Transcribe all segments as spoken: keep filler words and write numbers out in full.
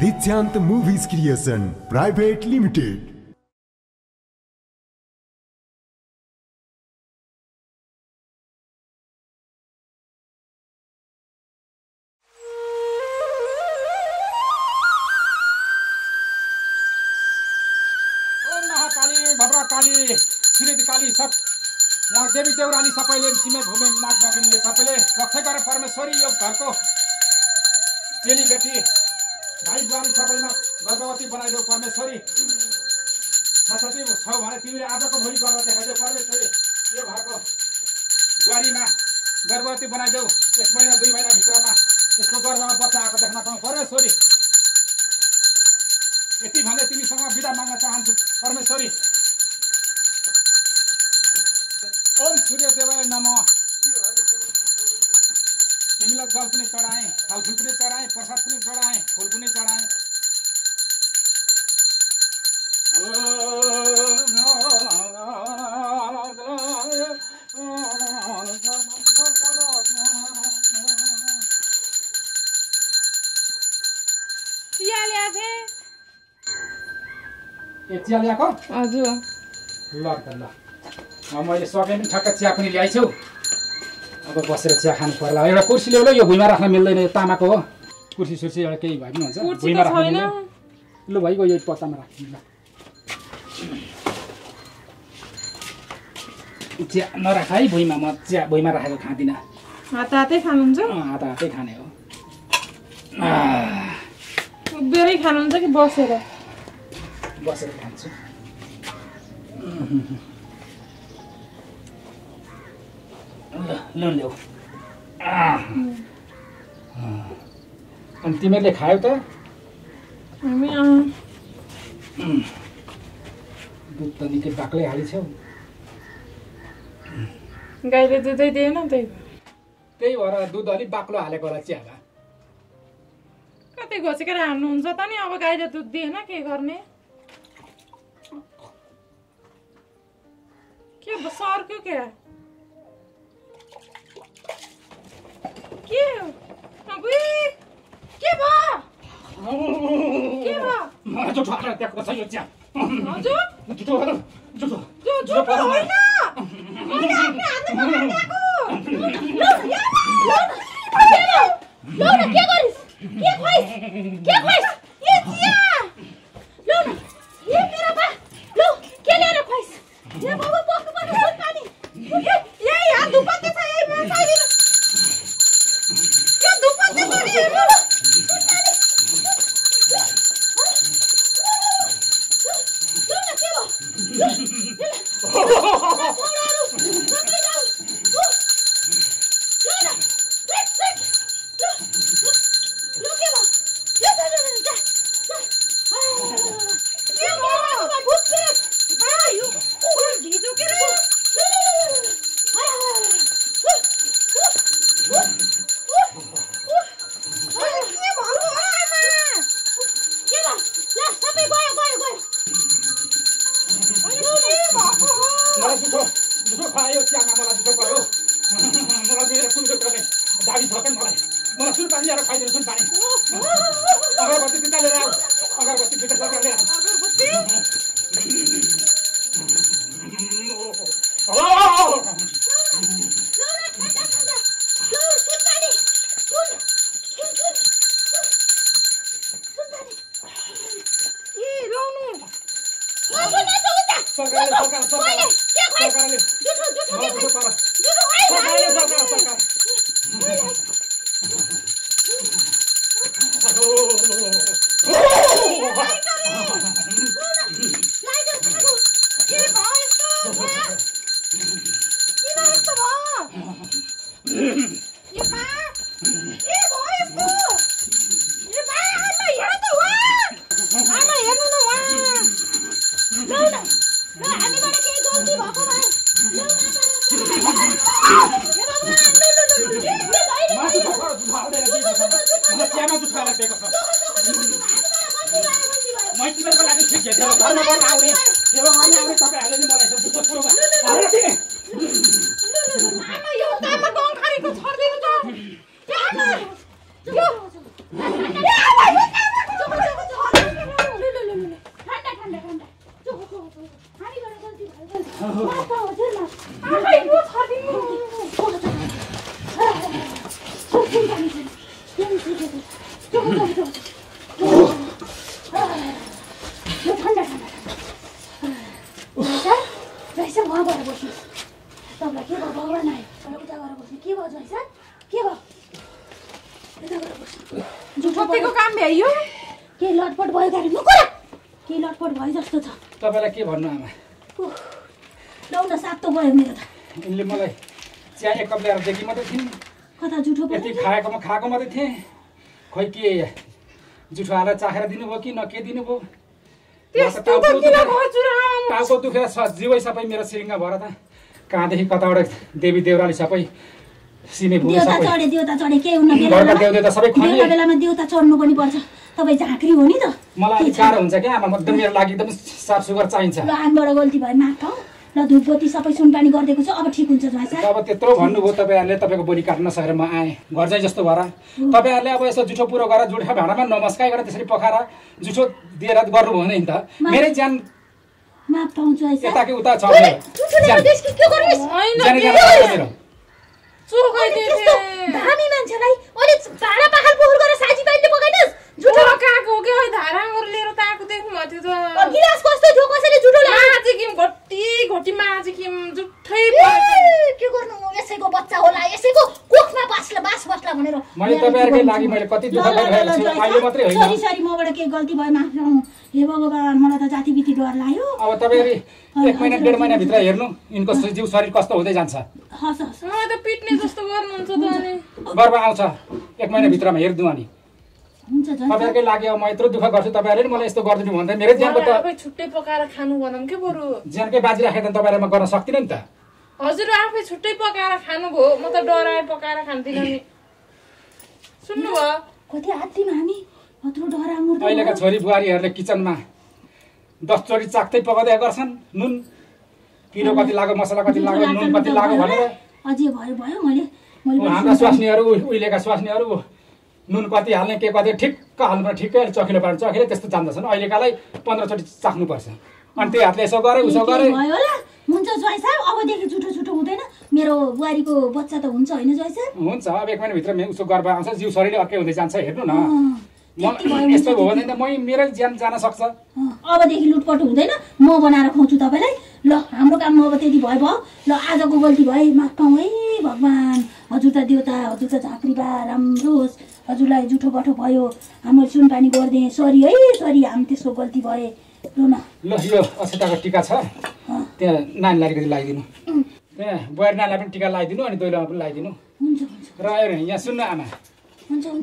Dityant Movies Creation Private Limited. यहाँ देवी देवरानी सबैले सीमे भूमि नाग बगिनले सबैले रक्षा गरे परमेश्वरी यो घरको चेली बेटी भाइ बुहारी सबैमा गर्भवती बनाइदेऊ परमेश्वरी। छठी छौ भने तिमीले आजको भोलि गर्दा देखाइदेऊ परमेश्वरी। यो घरको बुहारीमा गर्भवती बनाइदेऊ, एक महिना दुई महिना भित्रमा यसको गर्भमा बच्चा आएको देख्न पाऊ परमेश्वरी। यति भने तिमीसँग बिदा माग्न चाहन्छु परमेश्वरी। ओम सूर्यदेवाय नमः। तिमीलाई जल पनि चढाएँ, फलफुल पनि चढाएँ, प्रसाद पनि चढाएँ, फुल पनि चढाएँ। चिया ल्याथे? ए चिया ल्याको? हजुर। ल त ल। मैले सके पनि ठक्क चिया पनि ल्याइछु। अब बसेर चिया खानु पर्ला। एउटा कुर्सी ल्याउला, यो भुइँमा राख्न मिल्दैन, यो तामाको हो। कुर्सी सुर्सी एउटा केही भए पनि हुन्छ, भुइँमा राख्दैन। ल भाइको यो पत्तामा राख्दिनु। चिया नराख है भुइँमा, म चिया भुइँमा राखेको खाँदिन। हात हातै खानुहुन्छ? हात हातै खाने हो। उभिएर खानुहुन्छ कि बसेर? बसेर खान्छु। ल तिमीहरूले खायो त? दुध त निकै बाक्लै हालिछौ। गाईले दुधै दिएन, त्यही त्यही भएर दुध अलिक बाक्लो हालेको होला चियामा। कति घोचेर हाल्नुहुन्छ त नि, अब गाईले दुध दिएन के गर्ने? के सर्क्यो क्या? के अबे के भयो? के भयो? म त ठक्कर देख्को छ यो चिया। हजुर जुटो जुटो जुटो होइन, मैले आफ्नो हातमा पकडेको। ल या ल ल के गरिस? के खोइस? के खोइस? ए चिया ल न ए मेरो बा ल के ल्याएर खोइस? ए बाबु पक्क पक्क पानी ए ए हात दुपत्ते छ ए मेरो साइड। यो खाएको मात्रै थिएँ, खै के जुठो हालेर चाखेर दिनुभयो कि न के दिनुभयो, टाउको दुखेर सजिवै सबै मेरो सिरिङमा भएर त कहाँदेखि कताबाट देवी देवराली सबै सिने भुल सबै तपाईं झाँक्री हो नि त। मलाई गाह्रो हुन्छ के आमा, मद्दम मेरो लागि एकदम साफ सुगर चाहिन्छ। ल आमाबाट गल्ती भयो माफ हो, ल धुपबत्ती सबै सुनपानी गर्देको छु, अब ठीक हुन्छ ज्वाइँ सर। अब त्यत्रो भन्नुभयो तपाईहरुले, तपाईको बोली काट्न सकेर म आए घर चाहिँ जस्तो भएर, तपाईहरुले अब यसो जुठो पुरो गरेर जुठो भाँडामा नमस्कार गरेर त्यसरी पखारा जुठो दिएर गर्नु भएन नि त। मेरो जान माफ पाउँछु ज्वाइँ सर, यताकै उता छ जुठोले देश के के गर्नु हैन चोकै दिथे धामी मान्छेलाई ओले भाडा पाखाल पोखर गरेर साजी बाइले पकाइनस् जुठो काको के हो धाराङहरु लिएर ताको देख्नु मथ्यो त। अ गिलास कस्तो थियो कसले जुठो ला आज किम घोटी घोटी मा आज किम जुठै के गर्नु हो यसैको बच्चा होला यसैको कोखमा बास्ला बास बस्ला भनेर मैले तपाईहरुकै लागि मैले कति दुख गरेछु अहिले मात्रै होइन। सरी सरी मबाट के गल्ती भयो माफ गर्नु। हे भगवान मलाई त जाति बिति डर लाग्यो। अब तपाईहरु एक महिना डेढ महिना भित्र हेर्नु इनको जीव शरीर कस्तो हुँदै जान्छ। हस हस म त पिट्ने जस्तो गर्नुहुन्छ त अनि गर्व आउँछ एक महिना भित्रमा हेर्दु अनि हुन्छ जस्तो। तपाईहरुकै लागि अब म यत्रो दुख गर्छु तपाईहरुले मलाई यस्तो गर्दिनु भन्दा मेरो ज्यानको त आफै छुट्टै पकाएर खानु भनम के बरु ज्यानकै बाजी राखे त तपाईहरुले म गर्न सक्दिन नि त। हजुर आफै छुट्टै पकाएर खानु भो, म त डराए पकाएर खान्दिन नि। सुन्नु भ कति आत्तिमा हामी अत्रो डरा मुर्दै पहिलेका छोरी बुहारीहरुले किचनमा दस चोरी चाक्दै पकाउँदै गर्छन्, नुन पिरो कति लाग्यो मसला कति लाग्यो नुन कति लाग्यो भनेर। अझै भयो भयो मैले मैले हाम्रा स्वास्नीहरु उहिलेका स्वास्नीहरु नुन कति हाल्ने के कति ठिक्क हाल्नु ठिक्कै चकिलो पार्नु चकिलो त्यस्तो जान्दछन्। अहिलेकालाई पन्ध्र चोटि चाख्नु पर्छ अनि त्यही हातले यसो गरे उसो गरे भयो होला। हुन्छ ज्वाइँ साहब अबदेखि झुटो झुटो हुँदैन, मेरो बुहारीको बच्चा त हुन्छ हैन ज्वाइँ साहब? हुन्छ अब एक महिना भित्र मे उसो गर्भ आउँछ जिउ शरीर अर्कै हुँदै जान्छ हेर्नु न। यस्तो भयो भने त म मेरो ज्यान जान सक्छ। अबदेखि लुटपट हुँदैन, म बनाएर खुवाउँछु तपाईलाई। ल हाम्रो काम अब त्यति भयो भयो, ल आजको गल्ती भयो माफ पाऊ है भगवान। हजुर त देउता हजुर त झाँक्री बा राम्रो होस्, हजुरलाई जुठो बठो भयो हाम्रो सुनपानी गर्दै सरी है सरी हामी त्यसको गल्ती भए। ल न ल यो अक्षताको टीका छ त्यहाँ नानीलाई अलिकति लगाइदिनु, त्यहाँ बुहारी नानीलाई पनि टीका लगाइदिनु अनि दोइलामा पनि लगाइदिनु। हुन्छ हुन्छ रह्यो नि यहाँ सुन्नु आमा,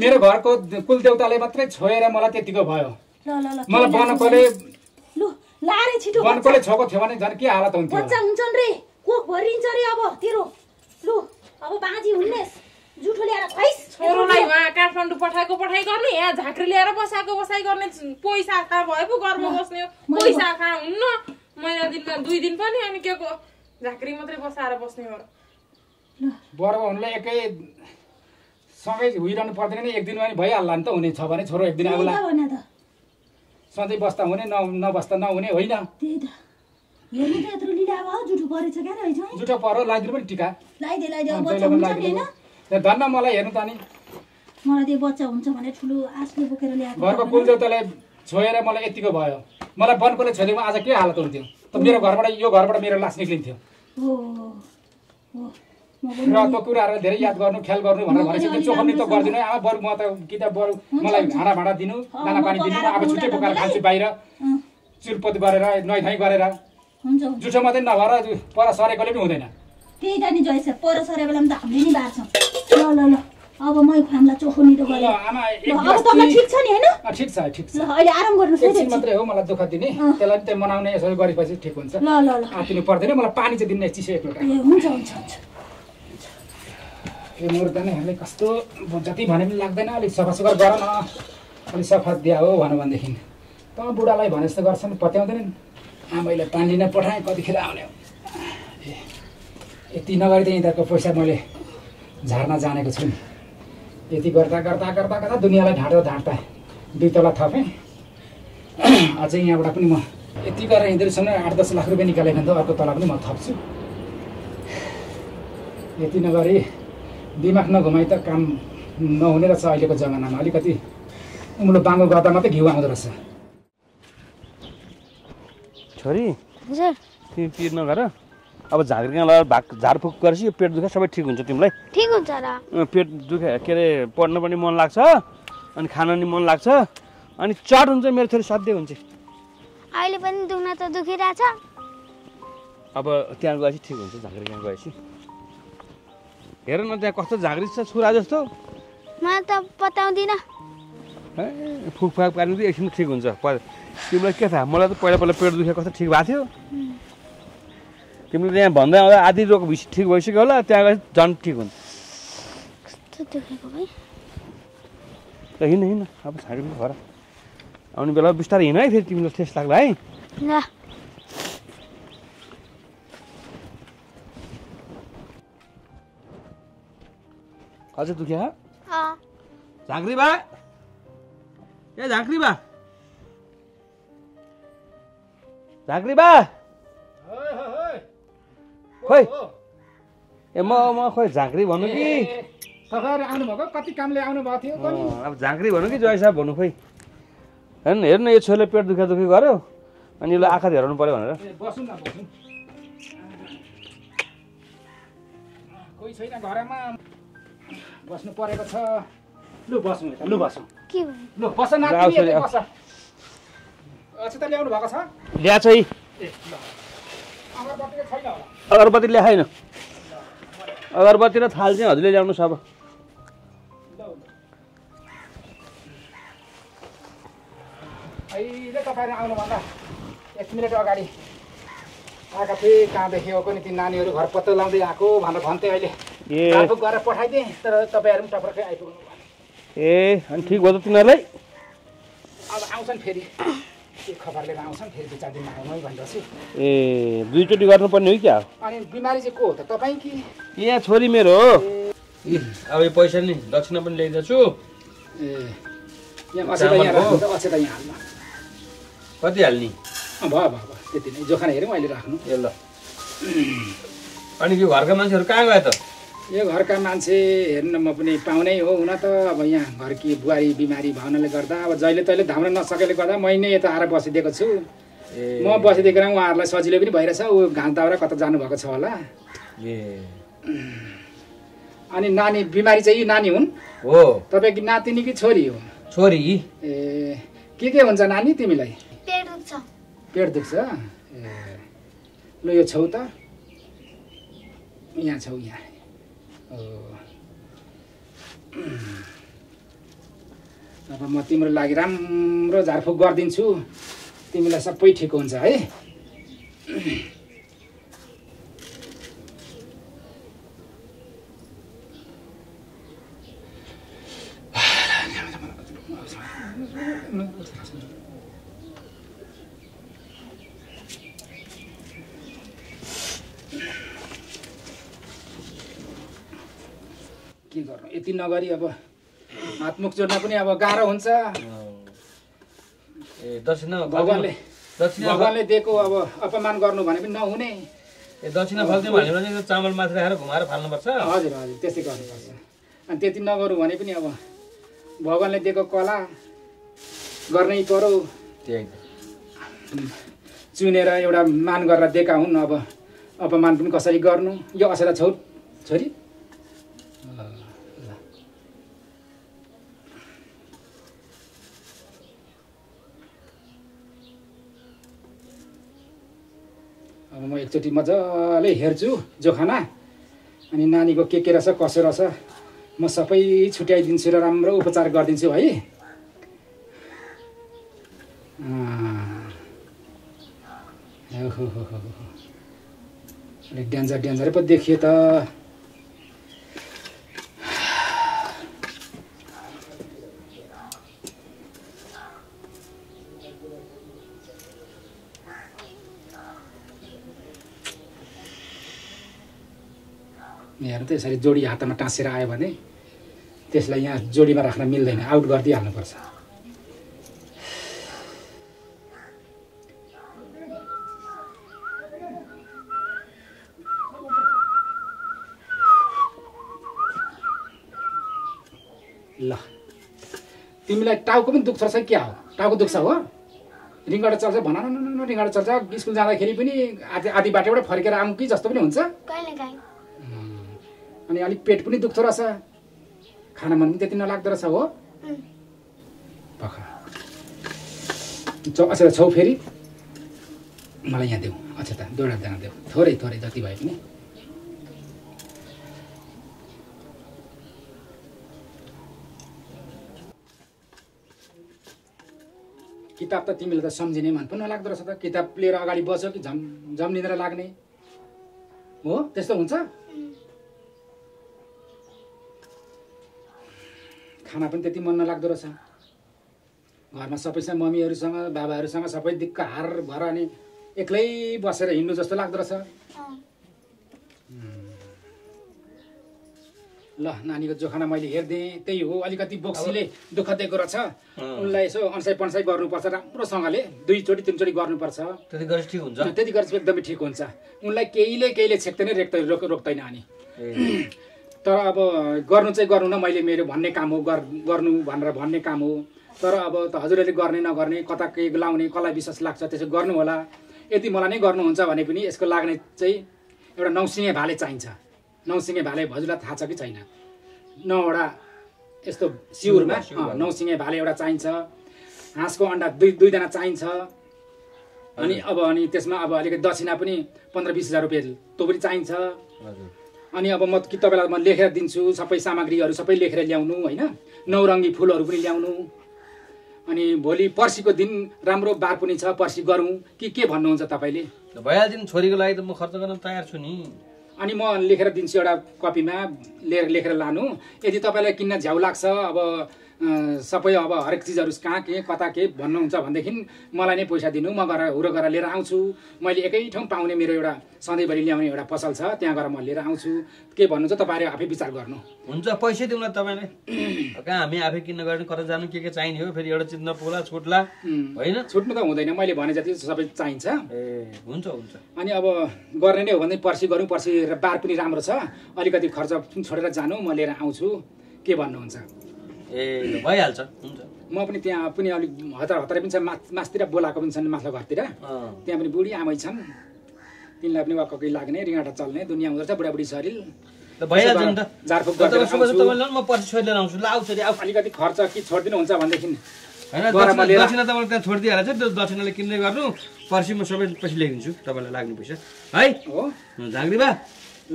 मेरो घरको कुल देउताले मात्रै छोएर मलाई त्यतिको भयो। ल ल ल मलाई बनकोले लु लारे छिटो बनकोले छोको थियो भने झन् के हालत हुन्थ्यो। बच्चा हुन्छन् रे कोख भरिन्छ रे अब तेरो, लु अब बाजी हुन्नेस जुठो ल्याएर खैस छोरोलाई वहाँ काठमाडौँ पठाएको पठाइ गर्ने, यहाँ झाँक्री ल्याएर बसाएको बसाइ गर्ने। पैसा खा भयो पो घरमा बस्ने हो, पैसा खा हुन्न महिना दिनमा दुई दिन पनि अनि के को झाँक्री मात्रै बसाएर बस्ने हो। बर्ब हुनुलाई एकै सँगै हुइरहनु पर्दैन नि, एक दिन पनि भइहाल्ला नि त, हुने छ भने छोरो एक दिन आउला सधैँ बस्दा हुने न नबस्दा नहुने होइन। हेर्नु त यत्रो लिडा भयो जुठो परेछ क्या रहेछ जुठो पर्यो लगाइदिनु पनि टीका लगाइदे लगाइदे बच्चा हुन्छ नि हैन धन्न मलाई हेर्नु त नि मलाई त्यो बच्चा हुन्छ भने ठुलो आस्ले बोकेर ल्याएको घरको कुलदेउतालाई छोएर मलाई यतिको भयो। मलाई बनकोले छोडेको आज के हालत हुन्थ्यो त, मेरो घरबाट यो घरबाट मेरो लास निक्लिन्थ्यो। हो हो र त्यो कुराहरु धेरै याद गर्नु ख्याल गर्नु भनेर भनेको चोखनी त गर्दिनु आमा, बरु म त कि त बरु मलाई भाडा भाडा दिनु दाना पानी दिनु, अब छुट्टै पकाएर खान्छु बाहिर चिरपत गरेर नैथाइ गरेर हुन्छ जुठो मात्रै नभएर पर सरेकोले पनि हुँदैन। त्यही त नि जयस पर सरे बेलामा त हामीले नि बार्छौँ। ल ल ल अब मै खामला चोखोनी त गरे आमा एक अब त म ठीक छ नि हैन? अ ठीक छ ठीक छ ल अहिले आराम गर्नुस् है। एकछिन मात्रै हो मलाई दुख दिने, त्यसलाई नि त मनाउने यसरी गरेपछि ठीक हुन्छ। ल ल ल आतिनु पर्दैन, मलाई पानी चाहिँ दिने चिसो एक लोटा। ए हुन्छ हुन्छ हुन्छ ए मुर्दा नै हामीले कस्तो जति भने पनि लाग्दैन, अलि सफा सुगर गर न अलि सफा दिया हो भन्नु भने देखिन त बुढालाई भने जस्तो गर्छन् पत्याउँदैनन्। आमाले पानी नै पठाए कतिखेर आउने ए यति नगरी त यिनीहरूको पैसा मैले झार्न जानेको छु नि। यति गर्दा गर्दा गर्दा गर्दा दुनियाँलाई ढाँट्दा ढाँट्दा दुई तला थपेँ, अझै यहाँबाट पनि म यति गरेर यिनीहरूसँग आठ दस लाख रुपियाँ निकालेँ भने त अर्को तला पनि म थप्छु। यति नगरी दिमाग नघुमाइ त काम नहुने रहेछ अहिलेको जमानामा। अलिकति उम्लो बाङ्गो गर्दा मात्रै घिउ आउँदो रहेछ। छोरी हजुर तिमी पिर नगर, अब झाँक्रीमा लगाएर झारफुक गरेपछि पेट दुखे सबै ठीक हुन्छ। तिमीलाई ठीक हुन्छ र? पेट दुखे के रे पढ्न पनि मन लाग्छ अनि खान पनि मन लाग्छ अनि चट हुन्छ मेरो छोरी सधैँ हुन्छ। अहिले पनि दुख्न त दुखिरहेछ, अब त्यहाँ गएपछि ठीक हुन्छ। झाँक्रीमा गएपछि हेर न त्यहाँ कस्तो झाँक्री छ छुरा जस्तो। म त पताउँदिन फुकफाक पार्नु त एकछिन ठीक हुन्छ। तिमीलाई के थाहा, मलाई त पहिला पहिला पेट दुखे कस्तो ठिक भएको थियो। तिमीले त्यहाँ भन्दै आउँदा आधी रोग ठिक भइसक्यो होला, त्यहाँ गएपछि झन् ठिक हुन्छ। कस्तो दुखेको भाइ त हिँड हिँड अब झाँक्री घर आउने बेला बिस्तारै हिँड है, फेरि तिमीलाई ठेस लाग्ला है। ल अझै दुख्या? अँ झाँक्री बा, ए झाँक्री बा, झाँक्री बा खोइ ए म म खोइ झाँक्री भन्नु कि सघाएर आउनु भएको, कति कामले आउनु भएको थियो पनि अब झाँक्री भन्नु कि जय साहब भन्नु खोइ। हैन हेर्नु यो छोरीले पेट दुखे दुखे गर्यो अनि यसलाई आँखा हेराउनु पर्यो भनेर। बस्नु न बस्नु, कोही छैन घरमा, बस्नु परेको छ। लु बस्नु ल लु बस्नु के लु बस न तिमी यतै बस। अचेता ल्याउनु भएको छ? ल्या छै ए ल अगरबत्ती छैन होला? अगरबत्ती ल्या छैन, अगरबत्ती र थाल चाहिँ हजुरले ल्याउनु सब। अहिले तपाईहरु आउनु भन्दा एक मिनेट अगाडि आका थिए कहाँ देखेको नि ती नानीहरु घर पत्तो लाउँदै आको भनेर भन्थे। अहिले ए आफू गएर पठाइदिए तर तपाईहरु टपरकै आइपुग्नु भयो। ए अनि ठीक भयो त तिनीहरुलाई, अब आउँछन् फेरि के खबर लिएर आउँछन् फेरि दुई चार दिनमा आउनै भन्दैछु। ए दुईचोटी गर्नुपर्ने हो क्या? अनि बिमारी चाहिँ को हो त तपाई कि यहाँ छोरी मेरो हो? अब यो पैसा नि दक्षिणा पनि ल्याइदिन्छु। ए यहाँ अचेता यहाँ राख्नु, अचेता यहाँ हाल्नु। कति हाल्ने? भयो भयो भयो त्यति नै, जोखाना हेरौँ अहिले राख्नु। ए ल अनि यो घरका मान्छेहरू कहाँ गयो त? यो घरका मान्छे हेर्न म पनि पाउनै हो हुन त, अब यहाँ घरकी बुहारी बिमारी भावनाले गर्दा अब जहिले तहिले धाम्न नसकेले गर्दा मैले यता आएर बसिदिएको छु। म बसिदिएको उहाँहरूलाई सजिलो पनि भइरहेछ। ऊ घाँस दाउरा कता जानुभएको छ होला। ए अनि नानी बिमारी चाहिँ नानी हुन्? हो। तपाईँकी नातिनी कि छोरी हो? छोरी। ए के के हुन्छ नानी तिमीलाई? पेट दुख्छ। पेट दुख्छ? ए ल यो छौ त यहाँ छौ यहाँ। अब म तिम्रो लागि राम्रो झारफुक गरिदिन्छु, तिमीलाई सबै ठिक हुन्छ है। के गर्नु यति नगरी अब हातमुख जोड्न पनि अब गाह्रो हुन्छ। ए दक्षिणा भगवानले दक्षिणा भगवानले दिएको अब अपमान गर्नु भने पनि नहुने। ए दक्षिणा फल्दिनु भने पनि चामल माथि राखेर घुमाएर फाल्नुपर्छ। हजुर हजुर त्यस्तै गर्नुपर्छ। अनि त्यति नगरौँ भने पनि अब भगवानले दिएको कला गर्नै पर्यो। त्यही चुनेर एउटा मान गरेर दिएका हुन्, अब अपमान पनि कसरी गर्नु। यो असेला छौ छोरी? अब म एकचोटि मजाले हेर्छु जोखाना अनि नानीको के के रहेछ कसो रहेछ म सबै छुट्याइदिन्छु र राम्रो उपचार गरिदिन्छु है। अलिक डेन्जर डेन्जर पो देखियो त। यहाँ त यसरी जोडी हातमा टाँसेर आयो भने त्यसलाई यहाँ जोडीमा राख्न मिल्दैन, आउट गरिदिइहाल्नुपर्छ। ल तिमीलाई टाउको पनि दुख्छ छ क्या हो टाउको दुख्छ हो रिङगाडा चल्छ भन न न न रिङगाडा चल्छ स्कुल जाँदाखेरि पनि आधी आधी बाटोबाट फर्केर आउँ कि जस्तो पनि हुन्छ कहिले काहीँ अनि अलि पेट पनि दुख्छ रहेछ खाना मन पनि त्यति नलाग्दो रहेछ हो पखा अच्छा छौ फेरि मलाई यहाँ देऊ अच्छा त दोडा दाना देऊ थोरै थोरै जति भए पनि किताब तो तिमीले त समझिनै मन पनि नलाग्दो रहेछ त किताब लिएर अगाडि बस्यो कि झम झम निद्रा लाग्ने हो त्यस्तो हुन्छ खाना पनि त्यति मन नलाग्दो रहेछ घरमा सबैसँग मम्मीहरुसँग बाबाहरुसँग सबै दिक्क हार भर अनि एक्लै बसेर हिँड्नु जस्तो लाग्दो रहेछ ल नानीको जोखाना मैले हेर्दे त्यही हो अलिकति बोक्सीले दुःख दिएको रहेछ उनलाई यसो अन्साइ पन्साइ गर्नुपर्छ राम्रोसँगले दुई चोटी तीन चोटी गर्नुपर्छ त्यति गर्छ ठीक हुन्छ त्यति गर्छ एकदमै ठीक हुन्छ उनलाई केहीले केहीले छेक्दैन रेक्दैन रोक्दैन अनि तर अब गर्नु चाहिँ गर्नु न मैले मेरो भन्ने काम हो गर्नु भनेर भन्ने काम हो तर अब त हजुरले गर्ने नगर्ने कता के लाउने कला विश्वास लाग्छ त्यसो गर्नु होला यदि मलाई नै गर्नुहुन्छ भने पनि यसको लाग्ने चाहिँ एउटा नौसिङे भाले चाहिन्छ नौसिङे भाले हजुरलाई थाहा छ कि छैन नौवटा यस्तो सिउरमा नौसिङे भाले एउटा चाहिन्छ हाँसको अन्डा दुई दुई जना चाहिन्छ अनि अब अनि त्यसमा अब अलिकति दक्षिणा पनि पन्ध्र बिस हजार रुपियाँ त्यो पनि चाहिन्छ अनि अब म कि तपाईलाई म लेखेर दिन्छु सबै सामग्रीहरू सबै लेखेर ल्याउनु हैन नौरङ्गी फुलहरू पनि ल्याउनु अनि भोलि पर्सीको दिन राम्रो बार पनि छ पर्सी गरौँ कि के भन्नुहुन्छ तपाईले भइहाल्दिन छोरीको लागि त म खर्च गर्न तयार छु नि अनि म लेखेर दिन्छु एउटा कपीमा लेखेर लानु यदि तपाईलाई किन्न झ्याउ लाग्छ अब सबै अब हरेक चीजहरु कहाँ के कता के भन्नुहुन्छ भन्देखि मलाई नै पैसा दिनु म गएर हुरो गरेर लिएर आउँछु मैले एकै ठाउँ पाउने मेरो एउटा सधैँभरि ल्याउने एउटा पसल छ त्यहाँ गएर म लिएर आउँछु के भन्नुहुन्छ तपाईहरु आफै विचार गर्नु हुन्छ पैसा दिउँला तपाईले कहाँ हामी आफै किन्न गर्ने कता जानु के के चाहिने हो फेरि एउटा चीज नपुला छुटला हैन छुट्नु त हुँदैन मैले भने जति सबै चाहिन्छ ए हुन्छ हुन्छ अनि अब गर्ने नै हो भने पर्सी गरौँ पर्सी बार पनि राम्रो छ अलिकति खर्च छोडेर जानु म लिएर आउँछु के भन्नुहुन्छ ए भइहाल्छ हुन्छ म पनि त्यहाँ पनि अलि हतार हतार पनि छ मासतिर बोलाएको पनि छन् माथि घरतिर त्यहाँ पनि बुढी आमै छन् तिनलाई पनि वाक्कै लाग्ने रिङाटा चल्ने दुनिया हुँदो रहेछ बुढाबुढी शरीर त भइहाल्छ नि त झारफुक गरेर तपाईलाई म पछि छोडेर आउँछु लाउ छोरी आउ अलिकति खर्च कि छोड्दिनु हुन्छ भन्देखि हैन दक्षिणा तपाईलाई त्यहाँ छोड्दिहाल्छ त्यो दक्षिणाले किन्दै गर्नु पर्सी म सबै पछि ल्याइदिन्छु तपाईलाई लाग्नु पैसा है हो झाग्री बा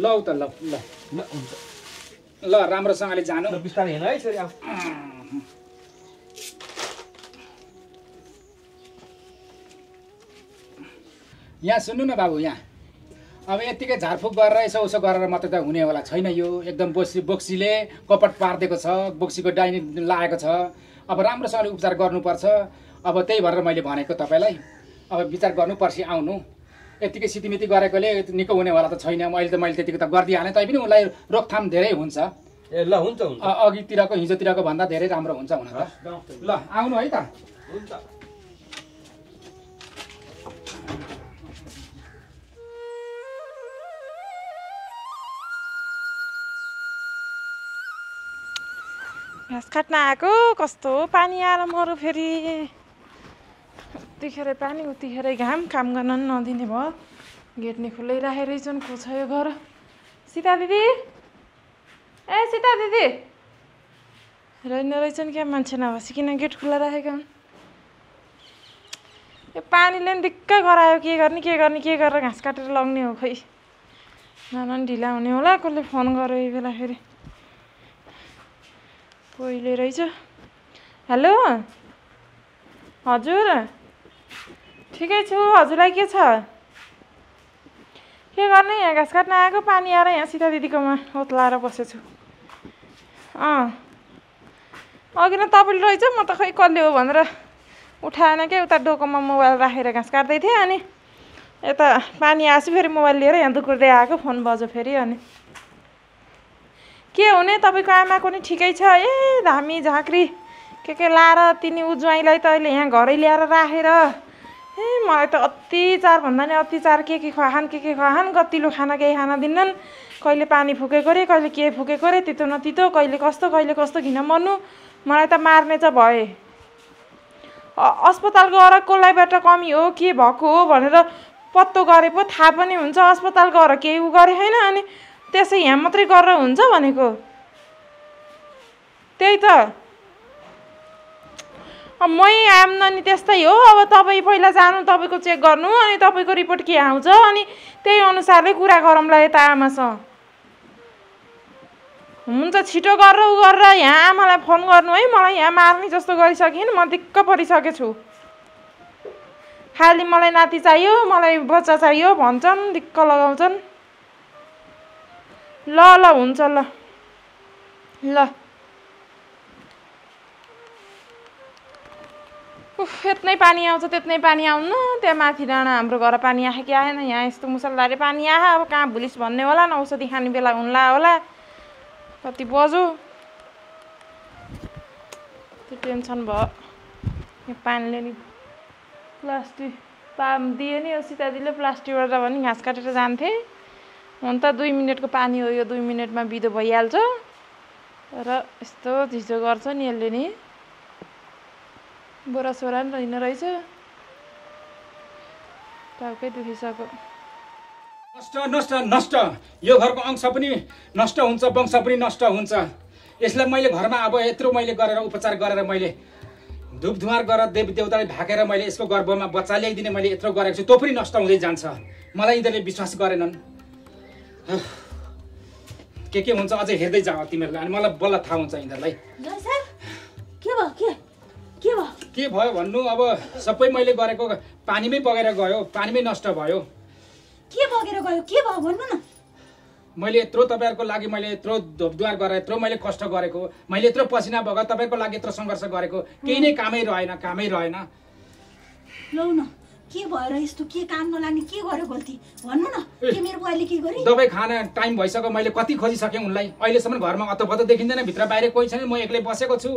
लौ त ल ल हुन्छ ल राम्रोसँगले जानु बिस्तारै हिँड है छोरी आऊ यहाँ सुन्नु न बाबु यहाँ अब यतिकै झारफुक गरेर यसो उसो गरेर मात्र त हुने वाला छैन यो एकदम बोक्सी बोक्सीले कपट पार्दिएको छ बोक्सीको डाइनी लागेको छ अब राम्रोसँगले उपचार गर्नुपर्छ अब त्यही भएर मैले भनेको तपाईलाई अब विचार गर्नु पर्छ आउनु यतिकै सितिमिति गरेकोले निको हुनेवाला त छैन मैले त मैले त्यतिको त गरिदिहालेँ तै पनि उनलाई रोकथाम धेरै हुन्छ ए ल हुन्छ हुन्छ अघितिरको हिजोतिरको भन्दा धेरै राम्रो हुन्छ हुन त ल आउनु है त हुन्छ घाँस काट्न आएको कस्तो पानी आएर मरु फेरि उतिखेर पानी उतिखेर घाम काम गर्न नदिने भयो गेट नि खुलै राखे रहेछन् को छ यो घर सीता दिदी ए सीता दिदी रहन रहेछन् क्या मान्छे नबसिकन गेट खुला राखेका यो पानीले नि दिक्क गरायो के गर्ने के गर्ने के गरेर घाँस काटेर लग्ने हो खै नन ढिला हुने होला कसले फोन गर्यो यो बेला फेरि पहिले रहेछ हेलो हजुर ठिकै छु हजुरलाई के छ के गर्ने यहाँ घाँस काट्न आएको पानी आएर यहाँ सीता दिदीकोमा ओत्लाएर बसेछु अँ अघि नै तपाईँले रहेछ म त खै कसले हो भनेर उठाएन क्या उता डोकोमा मोबाइल राखेर घाँस काट्दै थिएँ अनि यता पानी आएपछि फेरि मोबाइल लिएर यहाँ दुकुर्दै आएको फोन बज्यो फेरि अनि के हुने तपाईँको आमाको नि ठिकै छ ए धामी झाँक्री के के लाएर तिनी ऊ ज्वाइँलाई त अहिले यहाँ घरै ल्याएर राखेर ए मलाई त अत्याचार भन्दा नि अत्याचार के के खुवाहान के के खुवाहान गतिलो खाना केही खान दिन्नन् कहिले पानी फुकेको रे कहिले के फुकेको रे तितो न तितो कहिले कस्तो कहिले कस्तो घिन मर्नु मलाई त मार्ने छ भए अस्पतालको अरक कोलाईबाट कमी हो के भएको हो भनेर पत्तो गरे पो थाहा पनि हुन्छ अस्पतालको अरक केही उ गरे हैन अनि त्यसै यहाँ मात्रै गरेर हुन्छ भनेको त्यही त अब मै आम्दानी त्यस्तै हो अब तपाई पहिला जानु तपाईको चेक गर्नु अनि तपाईको रिपोर्ट के आउँछ अनि त्यही अनुसारले कुरा गरौँला यता आमासँग हुन्छ छिटो गरेर उ गरेर यहाँ आमालाई फोन गर्नु है मलाई यहाँ मार्ने जस्तो गरिसकिन म दिक्क परिसकेछु खाली मलाई नाति चाहियो मलाई बच्चा चाहियो भन्छन् दिक्क लगाउँछन् ल ल हुन्छ ल ल उफ यत्नै पानी आउँछ त्यत्नै पानी आउन त्यहाँ माथि डाँडा हाम्रो घर पानी आयो कि आएन यहाँ यस्तो मुसलधारे पानी आयो अब कहाँ भुलिस भन्ने होला न औषधि खाने बेला हुन्ला होला कति बज्यो त्यो टेन्सन भयो यो पानीले नि प्लास्टिक पाम दिए नि सीताजीले प्लास्टिक गरेर भने घाँस काटेर जान्थे हुन त दुई मिनटको पानी हो यो दुई मिनटमा बिदो भइहाल्छ र यस्तो झिजो गर्छ नि यसले नि बोरा सोरा नि रहिन रहेछ टाउकै दुखिसक्यो नष्ट नष्ट नष्ट यो घरको अंश पनि नष्ट हुन्छ वंश पनि नष्ट हुन्छ यसलाई मैले घरमा अब यत्रो मैले गरेर उपचार गरेर मैले धूप धुवार गरेर देवी देवताले भाकेर मैले यसको गर्भमा बच्चा ल्याइदिने मैले यत्रो गरेको छु त्यो पनि नष्ट हुँदै जान्छ मलाई यिनीहरूले विश्वास गरेनन् के के हुन्छ अझै हेर्दै जाऊ तिमीहरुलाई अनि मलाई बल्ल थाहा हुन्छ यिनीहरूलाई जय सर के भयो के के भयो के भयो भन्नु अब सबै मैले गरेको पानीमै बगेर गयो पानीमै नष्ट भयो के बगेर गयो के भयो भन्नु न मैले यत्रो तपाईहरुको लागि मैले यत्रो धोपधुवार गरे यत्रो मैले कष्ट गरेको मैले यत्रो पसिना बगा तपाईको लागि यत्रो संघर्ष गरेको केही नै कामै रहेन कामै रहेन लौ न के भएर यस्तो के काम नलाग्ने के गर्यो गल्ती भन्नु न के मेरो बुवाले के गरे दबाई खाना टाइम भइसक्यो मैले कति खोजिसके उनलाई अहिले सम्म घरमा अतोपत देखिदैन भित्र बाहिर कोही छैन म एक्लै बसेको छु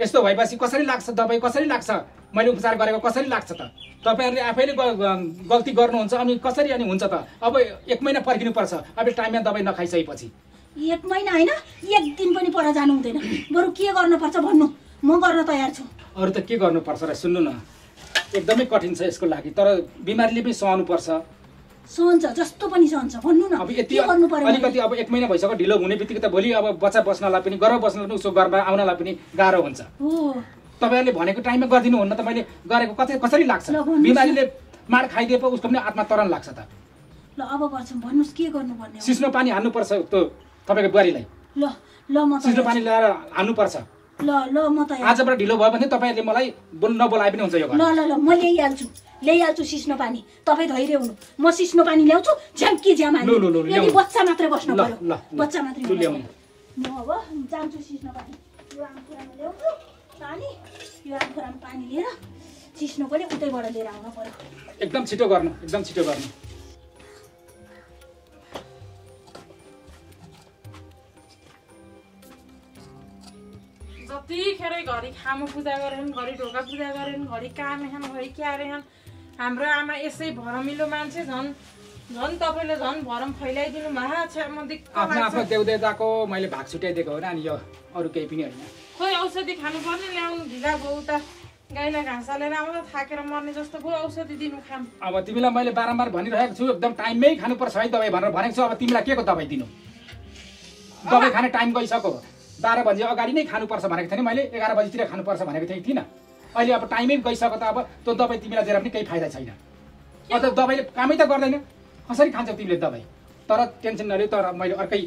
यस्तो भएपछि कसरी लाग्छ दबाई कसरी लाग्छ मैले उपचार गरेको कसरी लाग्छ त तपाईहरुले आफैले गल्ती गर्नुहुन्छ अनि कसरी अनि हुन्छ त अब एक महिना पर्खिनु पर्छ अब टाइममा दबाई नखाइसकेपछि एक महिना हैन एक दिन पनि पर जानु हुँदैन बरु के गर्न पर्छ भन्नु म गर्न तयार छु अरु त के गर्नु पर्छ र सुन्नु न एकदमै कठिन छ यसको लागि तर बिमारीले पनि सहनु पर्छ सहन्छ जस्तो पनि सहन्छ भन्नु न अब यति अलिकति अब एक महिना भइसक्यो ढिलो हुनेबित्तिकै त भोलि अब बच्चा बस्नलाई पनि गर्भ बस्नलाई पनि उसको गर्भ आउनलाई पनि गाह्रो हुन्छ तपाईहरुले भनेको टाइममा गर्दिनु हुन्न त मैले गरेको कतै कसरी लाग्छ बिमारीले मार खाइदिएपछि उसको पनि आत्मा तरण लाग्छ त ल अब गर्छौं भन्नुस् के गर्नु भन्ने हो सिस्नो पानी हाल्नु पर्छ त्यो तपाईको बुवारीलाई ल ल म त सिस्नो पानी ल्याएर हाल्नु पर्छ ल ल म त आजबाट ढिलो भयो भने तपाईहरुले मलाई नबोलाए पनि हुन्छ यो घर ल ल ल म ल्याइहाल्छु ल्याइहाल्छु सिस्नो पानी तपाई धैर्य हुनु म सिस्नो पानी ल्याउँछु झ्याम्की झ्याम हाल्नु यदि बच्चा मात्र बस्नु पर्यो बच्चा मात्र ल्याउनु म अब जान्छु सिस्नो पानी यो आमखुरामा ल्याउँछु पानी यो आमखुरामा पानी लिएर सिस्नो पनि उतैबाट लिएर आउनु पर्यो एकदम छिटो गर्नु एकदम छिटो गर्नु जतिखेरै घरि खामो पूजा गरेन घरि ढोका पूजा गरेन घरि काम हेन घरि क्यारेन हाम्रो आमा यसै भरमिलो मान्छे झन् झन् तपाईले झन् भरम फैलाइदिनु भा छ म दिक्क आफ्नो आफ्नो देउदेताको मैले भाग छुटाइदिएको हो नि यो अरु केही पनि हैन खोइ औषधि खानु पर्ने ल्याउनु ढिला भयो त गाईलाई घाँस लिएर आउँदा थाकेर मर्ने जस्तो भयो औषधि दिनु खाम अब तिमीलाई मैले बारम्बार भनिरहेको छु एकदम टाइममै खानु पर्छ है दबाई भनेर भनेको छु अब तिमीलाई के को दबाई दिनु दबाई खाने टाइम गइसक्यो बाह्र बजे अगाडि नै खानु पर्छ भनेको थिएँ मैले एघार बजेतिर खानु पर्छ भनेको थिएँ किन अहिले अब टाइमै गइसक्यो त अब त्यो दबाई तिमीलाई दिएर पनि केही फाइदा छैन अब दबाईले कामै त गर्दैन कसरी खान्छौ तिमीले दबाई तर टेन्सन नलियो तर मैले अर्कै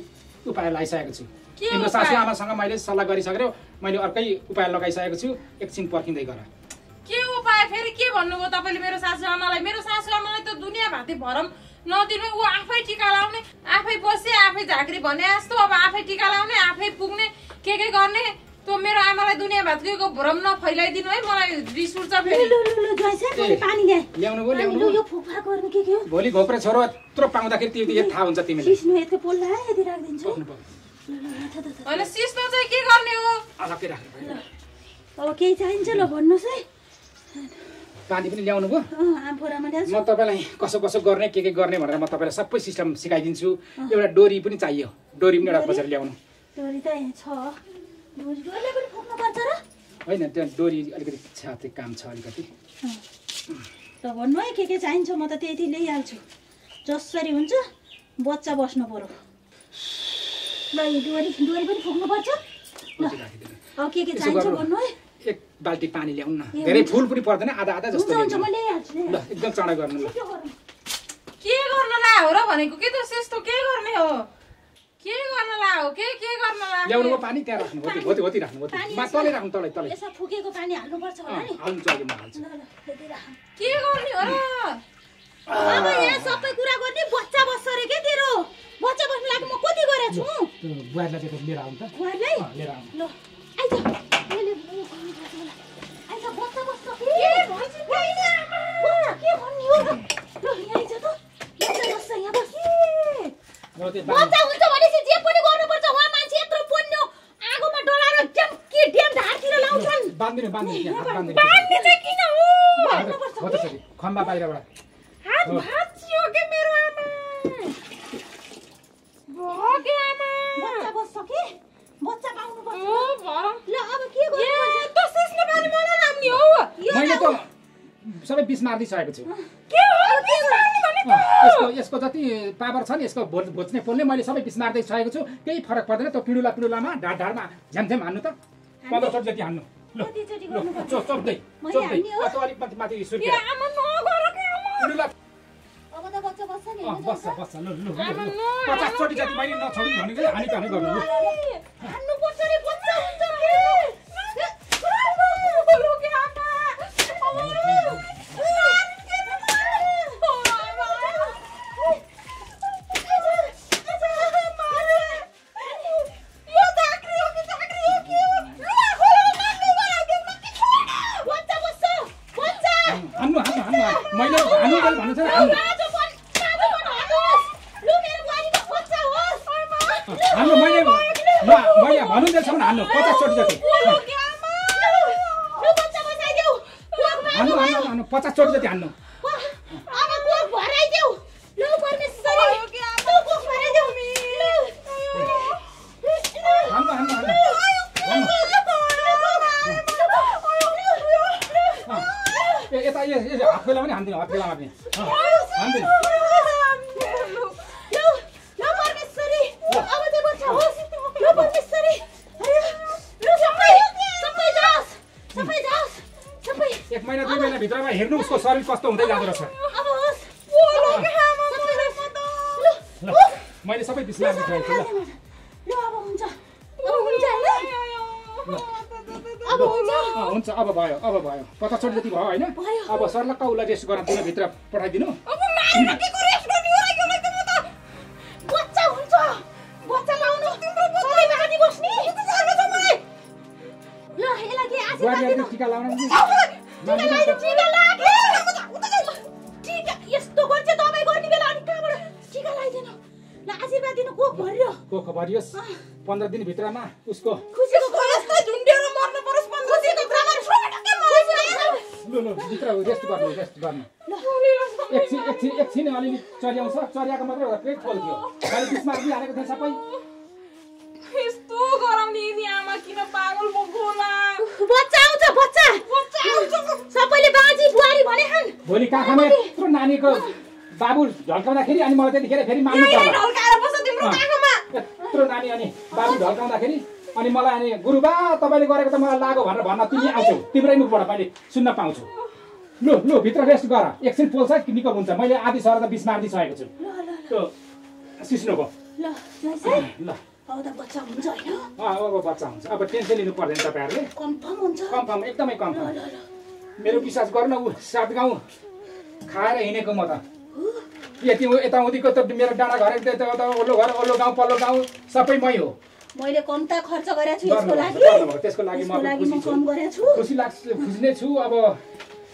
उपाय लगाइसकेको छु तिम्रो सासू आमासँग मैले सल्लाह गरिसकेर मैले अर्कै उपाय लगाइसकेको छु एकछिन पर्खिँदै गर के उपाय फेरि के भन्नुभयो तपाईले मेरो सासू आमालाई मेरो सासू आमालाई त दुनिया भाती भरम नदिनु उ आफै टीका लाउने आफै बसे आफै झाक्री भने जस्तो अब आफै टीका लाउने आफै पुग्ने के के गर्ने त्यो मेरो आमालाई दुनिया भातको भ्रम नफैलाइदिनु है मलाई रिस उठ्छ फेरि पानी ल्याए ल्याउनु भो ल्याउनु यो फुफा गर्ने के के हो भोलि घोप्रे छोरो यत्रो पाउँदाखेरि तिमी यति थाहा हुन्छ तिमीले सिस्नो यतको पोल्ला यदि राखदिन्छु अनि सिस्नो चाहिँ के गर्ने हो अलकै राख्नु पर्यो अब केही चाहिन्छ ल भन्नुस् है पानी पनि ल्याउनु भो म तपाईलाई कसो कसो गर्ने के के गर्ने भनेर म तपाईलाई सबै सिस्टम सिकाइदिन्छु। एउटा डोरी पनि चाहियो, डोरी पनि एउटा खोजेर ल्याउनु। डोरी त छ, डोरीले पनि फुक्न पर्छ र हैन? त्यो डोरी अलिकति छाते काम छ अलिकति, त भन्नु है के के चाहिन्छ म त त्यति ल्याइहाल्छु। जसरी हुन्छ बच्चा बस्नु पर्यो। ल डोरी डोरी पनि फुक्न पर्छ। ल अब के के चाहिन्छ भन्नु है। एक बाल्टी पानी ल्याउन न, धेरै फुल पनि पर्दैन, आधा आधा जस्तो ल्याउन। ल एकदम चाँडो गर्नु। ल के गर्न ला हो र भनेको के? त सेस्तो के गर्ने हो? के गर्न ला हो? के के गर्न ला? ल्याउनुको पानी त्यहाँ राख्नु, होति होति होति राख्नु, होति मा तले राख्नु, तले तले। यसमा फुकेको पानी हाल्नु पर्छ होला नि? हाल्नु चाहिँ म हाल्छु। ल ल त्यति राख। के गर्ने हो र? अब यहाँ सबै कुरा गर्ने बच्चा बस्छ रे के तेरो? बच्चा बस्नु लागि म कति गरे छु? बुवालाई त्यता लिएर आउँ त। बुवालाई? अ लिएर आउँ। ल आइज। बच्चा हुन्छ भनेसी जे पनि गर्नु पर्छ। उहाँ मान्छे यत्रो पोन्यो आगोमा डलाएर जम के ड्याम धारतिर लाउँछन्। बान्दिनु बान्दिनु बान्दिनु बान्दिनु चाहिँ किन हो? बान्दिनु पर्छ हो त्यसरी खम्बा बाहिरबाट। हात भाँचियो के मेरो आमा? भोगे आमा बच्चा बस्छ के? बच्चा पाउनु पर्छ। ओ भर ल अब के गर्नु पर्छ? त सिस्ने बारे मलाई राम्नी हो। मैले त सबै बिस मार्दै सकेको छु। के हो के गर्नु भनेको? यसको यसको जति पावर छ नि यसको भोच्ने फोनले मैले सबै बिस मार्दै सकेको छु। केही फरक पर्दैन। त्यो पिडुला पिडुलामा ढाड ढाडमा झ्यामझ्याम हान्नु त। पन्ध्र चोट जति हान्नु। ल जति गर्नु पर्छ। चोट्दै चोट्दै अतो अलिक माथि माथि सुर्के। ए आमा नगर के आमा? अब त बच्चा बस्छ नि। बस्छ बस्छ ल ल। आमा पचास चोटी जति मैले नछोड्नु भनेको हानि हानि गर्नु। हान्नु पर्छ रे बच्चा हुन्छ रे। पचास चोट जति हान्नु। अब कोक भराइदेऊ लौ परमेश्वर। अब कोक भराइदेऊ मि। हान्नु हान्नु हान्नु। ए यता ए हात बेला पनि हान्दिनु, हात बेलामा पनि हान्दिनु। लौ लौ परमेश्वर। अब चाहिँ बच्चा होस्। लौ परमेश्वर। अरे लौ सबै सबै जाओस्, सबै जाओस्। एक महीना दुई महीना भित्रमा हेर्नु उसको शरीर कस्तो हुँदै जाँदो रहेछ। अब होस् बोलो के आमा मलाई पत्ता। ल मैले सबै बिस्तारै देखाइछु। ल अब हुन्छ, अब हुन्छ हैन? अब हुन्छ, अब भयो, अब भयो। पचास चोट जति भयो हैन? अब सरलाई काउला रेस्ट गर्न दिनु, भित्र पठाइदिनु। अब माइला के को रेस्ट गर्ने हो र? यो नै त म त बच्चा हुन्छ। बच्चा लाउनु तिम्रो बच्चाले बानी बस्नी के सर्व जमाले। ल हेला के आशीर्वाद दिनु। टीका लाउनु टीका लाइदिनु। टीका लागे टीका यस्तो गर्छ दबाई गर्ने बेला अनि कहाँबाट टीका लाइदिनु। ल आशीर्वाद दिनु। कोक भरियो, कोक भरियोस्। पन्ध्र दिन भित्रमा उसको खुसीको खोजमा झुन्डेर मर्नु परोस्। पन्ध्र दिन भित्रमा छोडेर के मर्छ? ल ल भित्र रेस्ट गर्नु, रेस्ट गर्नु। एकछिन एकछिन एकछिन अलिअलि चर्याउँछ, चर्याको मात्र हो। पेट खोल्दियो खाली बिचमा आफै हालेको थियो सबै। यस्तो गराउने नि आमा किन पागल भएको होला? बच्चा आउँछ, बच्चा सबैले बाजी बुहारी भने खान। भोलि काकामा यत्रो नानीको बाबु झल्काउँदाखेरि अनि मलाई त्यतिखेर फेरि मान्नु पर्ला। झल्काएर बस्छ तिम्रो काकामा यत्रो नानी अनि बाबु झल्काउँदाखेरि अनि मलाई अनि गुरुबा तपाईले गरेको त मलाई लाग्यो भनेर भन्न तिमी आउँछौ। तिम्रै मुखबाट मैले सुन्न पाउँछु। ल ल भित्र रेस्ट गर, एकछिन पोल्छ निको हुन्छ। मैले आधी सर त बिच मार्दै सकेको छु। ल ल ल सिस्नोको। ल ल अब त बच्चा हुन्छ हैन? अँ अब बच्चा हुन्छ। अब टेन्सन लिनु पर्दैन तपाईहरुले। कन्फर्म हुन्छ, कन्फर्म एकदमै कन्फर्म। ल ल मेरो विश्वास गर्न। उ सात गाउँ खाएर हिँडेको म त यति यताउतिको त मेरो डाँडा घर त ओल्लो घर ओल्लो गाउँ पल्लो गाउँ सबै मै हो। मैले कम्ता खर्च गरेको छु यसको लागि। त्यसको लागि म खुसी छु, खुसी लाग्छ, खुसी नै छु। अब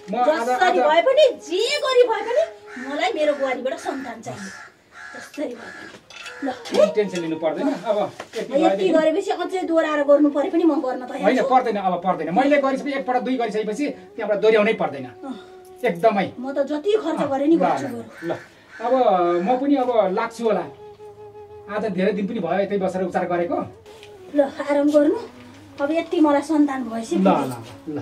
म आधा आधा भए पनि जे गरी भए पनि मलाई मेरो बुहारीबाट सन्तान चाहियो। जस्तै भए पनि ल टेन्सन लिनु पर्दैन। अब यति गरेपछि अझै दोहोराएर गर्नु परे पनि म गर्न तयार छु। हैन पर्दैन, अब पर्दैन। मैले गरिसकेपछि एकपल्ट दुई गरिसकेपछि त्यहाँबाट दोहोर्याउनै पर्दैन। एकदमै म त जति खर्च गरे नि गर्छु ल। अब म पनि अब लाग्छु होला, आज धेरै दिन पनि भयो यतै बसेर उपचार गरेको। ल आराम गर्नु, अब यति मलाई सन्तान भएसी ल ल ल।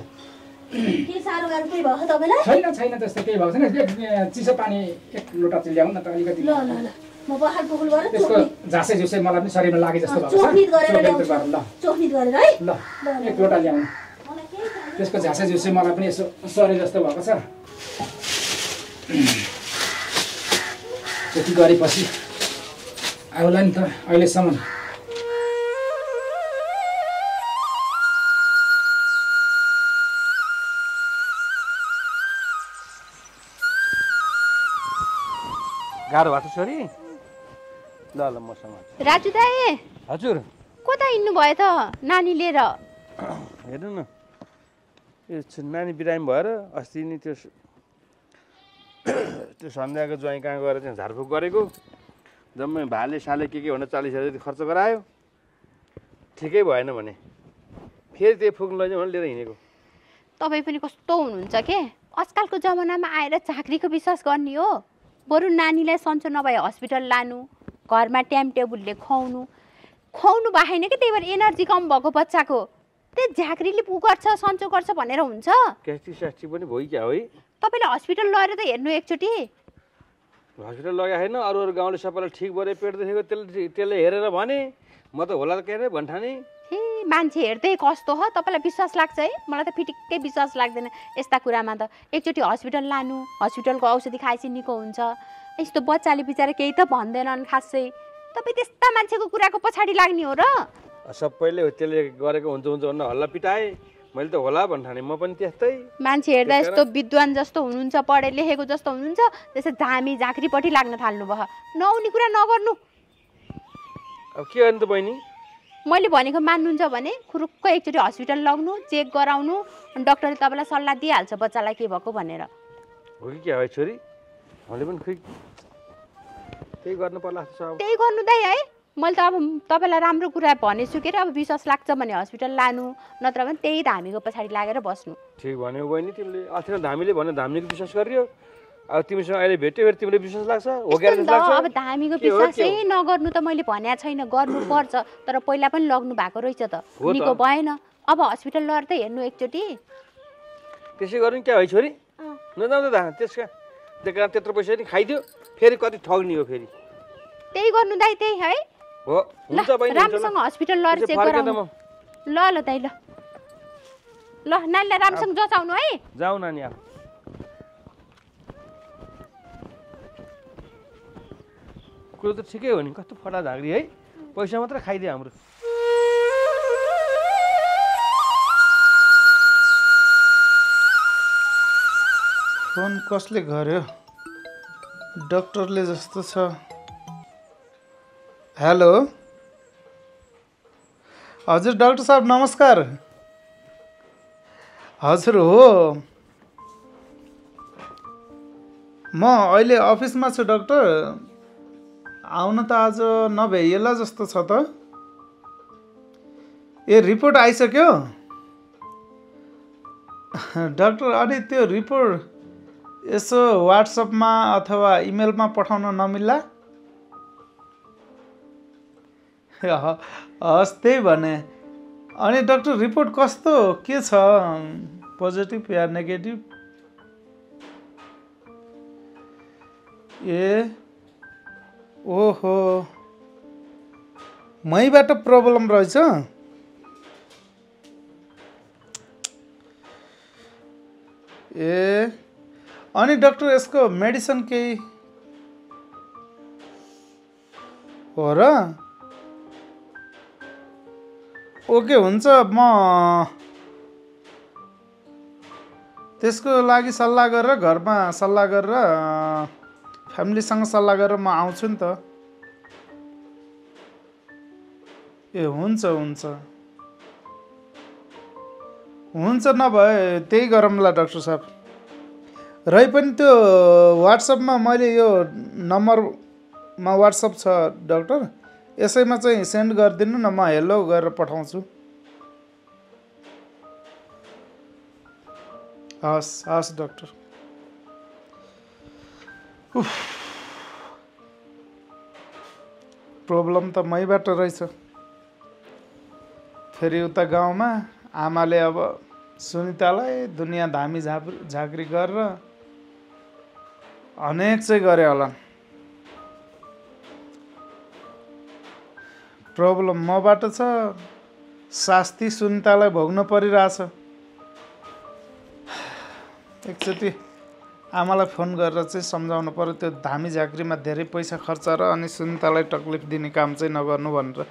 के सारो गाह्रो पै भयो तपाईलाई? छैन छैन त्यस्तो केही भएको छैन, चिसो पानी एक लोटा चाहिँ ल्याउन त अलिकति। ल ल ल म बहाल पुगुल गरेर त्यसको झासे झुसे मलाई पनि शरीरमा लागे जस्तो भएको छ। चोखित गरेर ल्याउन, चोखित गरेर है ल एक लोटा ल्याउन, त्यसको झासे झुसे मलाई पनि यसो शरीर जस्तो भएको छ। त्यति गरेपछि आउला नि त अहिलेसम्म। गाह्रो भएको छोरी? ल ल मसँग। राजु दाइ हजुर कता हिँड्नु भयो त नानी लिएर? हेर्नु न यो नानी बिरामी भएर अस्ति नि त्यो त्यो सन्ध्याको ज्वाइँ कहाँ गएर चाहिँ झारफुक गरेको, जम्मै भाले साले के के भनेर चालिस हजार खर्च गरायो, ठिकै भएन भने फेरि त्यो फुक्नु लैजाउँ भनेर लिएर हिँडेको। तपाईँ पनि कस्तो हुनुहुन्छ के, आजकलको जमानामा आएर चाकरीको विश्वास गर्ने हो? बरु नानीलाई सन्चो नभए हस्पिटल लानु, घरमा टाइम टेबलले खुवाउनु खुवाउनु भएन कि, त्यही भएर एनर्जी कम भएको बच्चाको त्यो झाँक्रीले पु गर्छ सन्चो गर्छ भनेर हुन्छ। क्यास्टी पनि भयो क्या हो है? तपाईँले हस्पिटल लगेर त हेर्नु एकचोटि। हस्पिटल लगाएको होइन, अरू अरू गाउँले सबैलाई ठिक भएर पेट देखेको त्यसले त्यसले हेरेर भने म त होला के अरे भन्ठाने। ए मान्छे हेर्दै कस्तो हो, तपाईँलाई विश्वास लाग्छ है? मलाई त फिटिक्कै विश्वास लाग्दैन यस्ता कुरामा त। एकचोटि हस्पिटल लानु, हस्पिटलको औषधि खाएपछि निको हुन्छ। यस्तो बच्चाले बिचारा केही त भन्दैनन् खासै, तपाईँ त्यस्ता मान्छेको कुराको पछाडि लाग्ने हो र? सबैले त्यसले गरेको हुन्छ हुन्छ भनेर हल्ला पिटाए, मैले त होला भन्ठाने। म पनि त्यस्तै मान्छे हेर्दा यस्तो विद्वान जस्तो हुनुहुन्छ, पढे लेखेको जस्तो हुनुहुन्छ, त्यसै धामी झाँक्रीपट्टि लाग्न थाल्नु भयो। नहुने कुरा नगर्नु। अब के गर्नु त बहिनी? मैले भनेको मान्नुहुन्छ भने खुरुक्क एकचोटि हस्पिटल लग्नु, चेक गराउनु, अनि डक्टरले तपाईँलाई सल्लाह दिइहाल्छ बच्चालाई के भएको भनेर। हो कि क्या हो छोरी? हामीले पनि खै त्यही गर्नु पर्ला जस्तो। त्यही गर्नु दाइ है, मैले त अब तपाईँलाई राम्रो कुरा भनेछु के, अब विश्वास लाग्छ भने हस्पिटल लानु, नत्र भने त्यही धामीको पछाडि लागेर बस्नु। ठिक भन्यो बहिनी तिमीले, अस्ति धामीले भन्यो धामीको विश्वास गरियो, अब तिमीसँग अहिले भेट्यो फेरि तिमीले विश्वास लाग्छ हो क्या लाग्छ? अब धामीको विश्वासै नगर्नु त मैले भनेको छैन, गर्नुपर्छ, तर पहिला पनि लग्नु भएको रहेछ त निको भएन, अब हस्पिटल लगेर त हेर्नु एकचोटि। त्यसै गर्नु क्या है छोरी? नजाउँ त त्यसका त्यसका त्यत्रो पैसा नि खाइदियो फेरि कति ठग्ने हो फेरि। त्यही गर्नु दाइ त्यही है हो। हुन्छ बहिनी राम्रोसँग हस्पिटल लगेर चेक गराउनु। ल ल दाइ ल ल नानीलाई राम्रोसँग जचाउनु है। जाऊ नानी अब। कुरो त ठिकै हो नि, कस्तो फटा झाँक्री है, पैसा मात्र खाइदियो हाम्रो। फोन कसले गर्यो? डक्टरले जस्तो छ। हेलो हजुर डाक्टर साहब नमस्कार। हजुर हो म अहिले अफिसमा छु डाक्टर, आउन त आज नभ्याइएला जस्तो छ त। ए रिपोर्ट आइसक्यो डाक्टर? अनि त्यो रिपोर्ट यसो वाट्सएपमा अथवा इमेलमा पठाउन नमिल्ला? हस् त्यही भने। अनि डाक्टर रिपोर्ट कस्तो के छ, पोजिटिभ या नेगेटिभ? ए ओहो मैबाट प्रब्लम रहेछ। ए अनि डाक्टर यसको मेडिसिन केही हो र? ओके हुन्छ, म त्यसको लागि सल्लाह गरेर घरमा सल्लाह गरेर फ्यामिलीसँग सल्लाह गरेर म आउँछु नि त। ए हुन्छ हुन्छ हुन्छ नभए त्यही गरौँला डाक्टर साहब। रही पनि त्यो वाट्सएपमा मैले यो नम्बरमा वाट्सएप छ डाक्टर, यसैमा चाहिँ सेन्ड गरिदिनु न, म हेलो गरेर पठाउँछु। हस् हस् डाक्टर। प्रॉब्लम तो मई बाट रहेछ। फेरि उता गाउँमा आमाले अब सुनितालाई दुनिया धामी झाँक्री गरेर अनेक चाहिँ गरे होला। प्रॉब्लम मबाट छ, शास्ति सुनितालाई भोग्न परिरहेछ। एकचोटि आमालाई फोन गरेर चाहिँ सम्झाउनु पर्यो त्यो धामी झाँक्रीमा धेरै पैसा खर्च र अनि सुनितालाई तकलीफ दिने काम चाहिँ नगर्नु भनेर।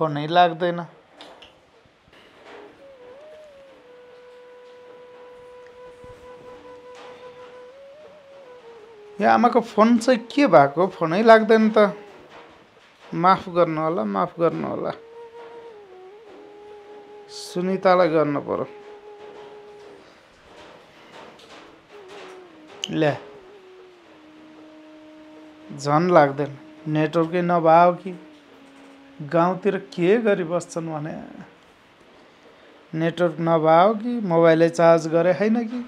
फोनै लाग्दैन। यो आमाको फोन चाहिँ के भएको, फोनै लाग्दैन त। माफ गर्नु होला, माफ गर्नु होला, सुनितालाई गर्नु पर्यो। ल्या झन लाग्दैन, नेटवर्कै नभएको कि गाउँतिर के गरी बस्छन् भने। नेटवर्क नभएको कि मोबाइलै चार्ज गरे हैन कि।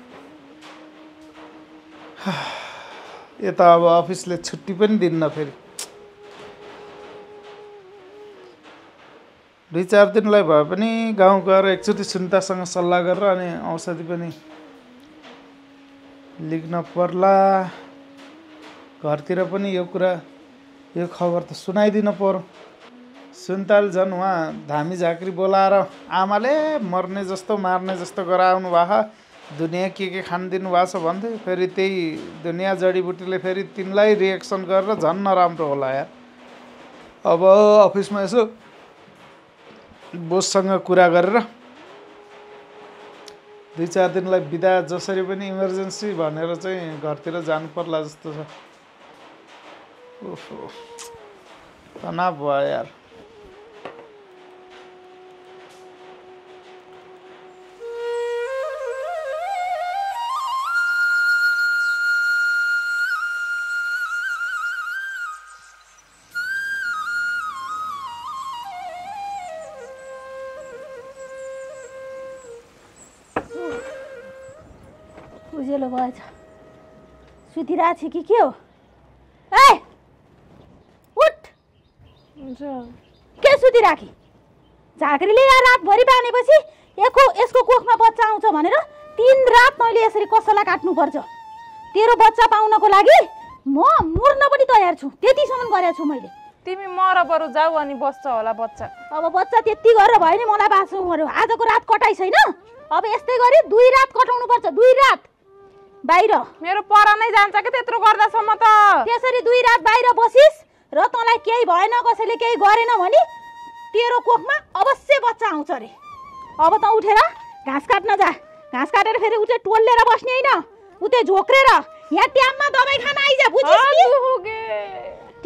यता अब अफिसले छुट्टी पनि दिन्न, फेरि दुई चार दिनलाई भए पनि गाउँ गएर एकचोटि सुनितासँग सल्लाह गरेर अनि औषधि पनि लेख्न पर्ला। घरतिर पनि यो कुरा, यो खबर त सुनाइदिन पर्यो। सुनिताले झन् उहाँ धामी झाँक्री बोलाएर आमाले मर्ने जस्तो मार्ने जस्तो गराउनु भएको, दुनियाँ के के खान दिनु भएको छ भन्थे। फेरि त्यही दुनियाँ जडीबुटीले फेरि तिनलाई रिएक्सन गरेर झन् नराम्रो होला यार। अब अफिसमा यसो बोससँग कुरा गरेर दुई चार दिनलाई बिदा जसरी पनि इमर्जेन्सी भनेर चाहिँ घरतिर जानु पर्ला जस्तो छ। ओहो तनाव भयो यार। उजेलो भएछ, सुतिरहेछ कि के हो? ए उठ, के सुतिराखी? झाँक्रीले यहाँ रातभरि बानेपछि यसको यसको कोखमा बच्चा आउँछ भनेर तीन रात मैले यसरी कसैलाई काट्नुपर्छ। तेरो बच्चा पाउनको लागि म मर्न पनि तयार छु, त्यतिसम्म गरेको छु मैले। तिमी मर बरु, जाऊ अनि बस्छ होला बच्चा। अब बच्चा त्यति गरेर भयो नि, मलाई बाँच्नु पर्यो। आजको रात कटाइ छैन, अब यस्तै गरी दुई रात कटाउनु पर्छ। दुई रात बाहिर मेरो परानै जान्छ के त्यत्रो गर्दासम्म त। त्यसरी दुई रात बाहिर बसिस र तँलाई केही भएन, कसैले केही गरेन भने तेरो कोखमा अवश्य बच्चा आउँछ रे। अब त उठेर घाँस काट्न जा। घाँस काटेर फेरि उठे टोलेर बस्ने हैन, उते झोक्रेर यहाँ ट्याममा दबाई खान आइजा, बुझिस् कि?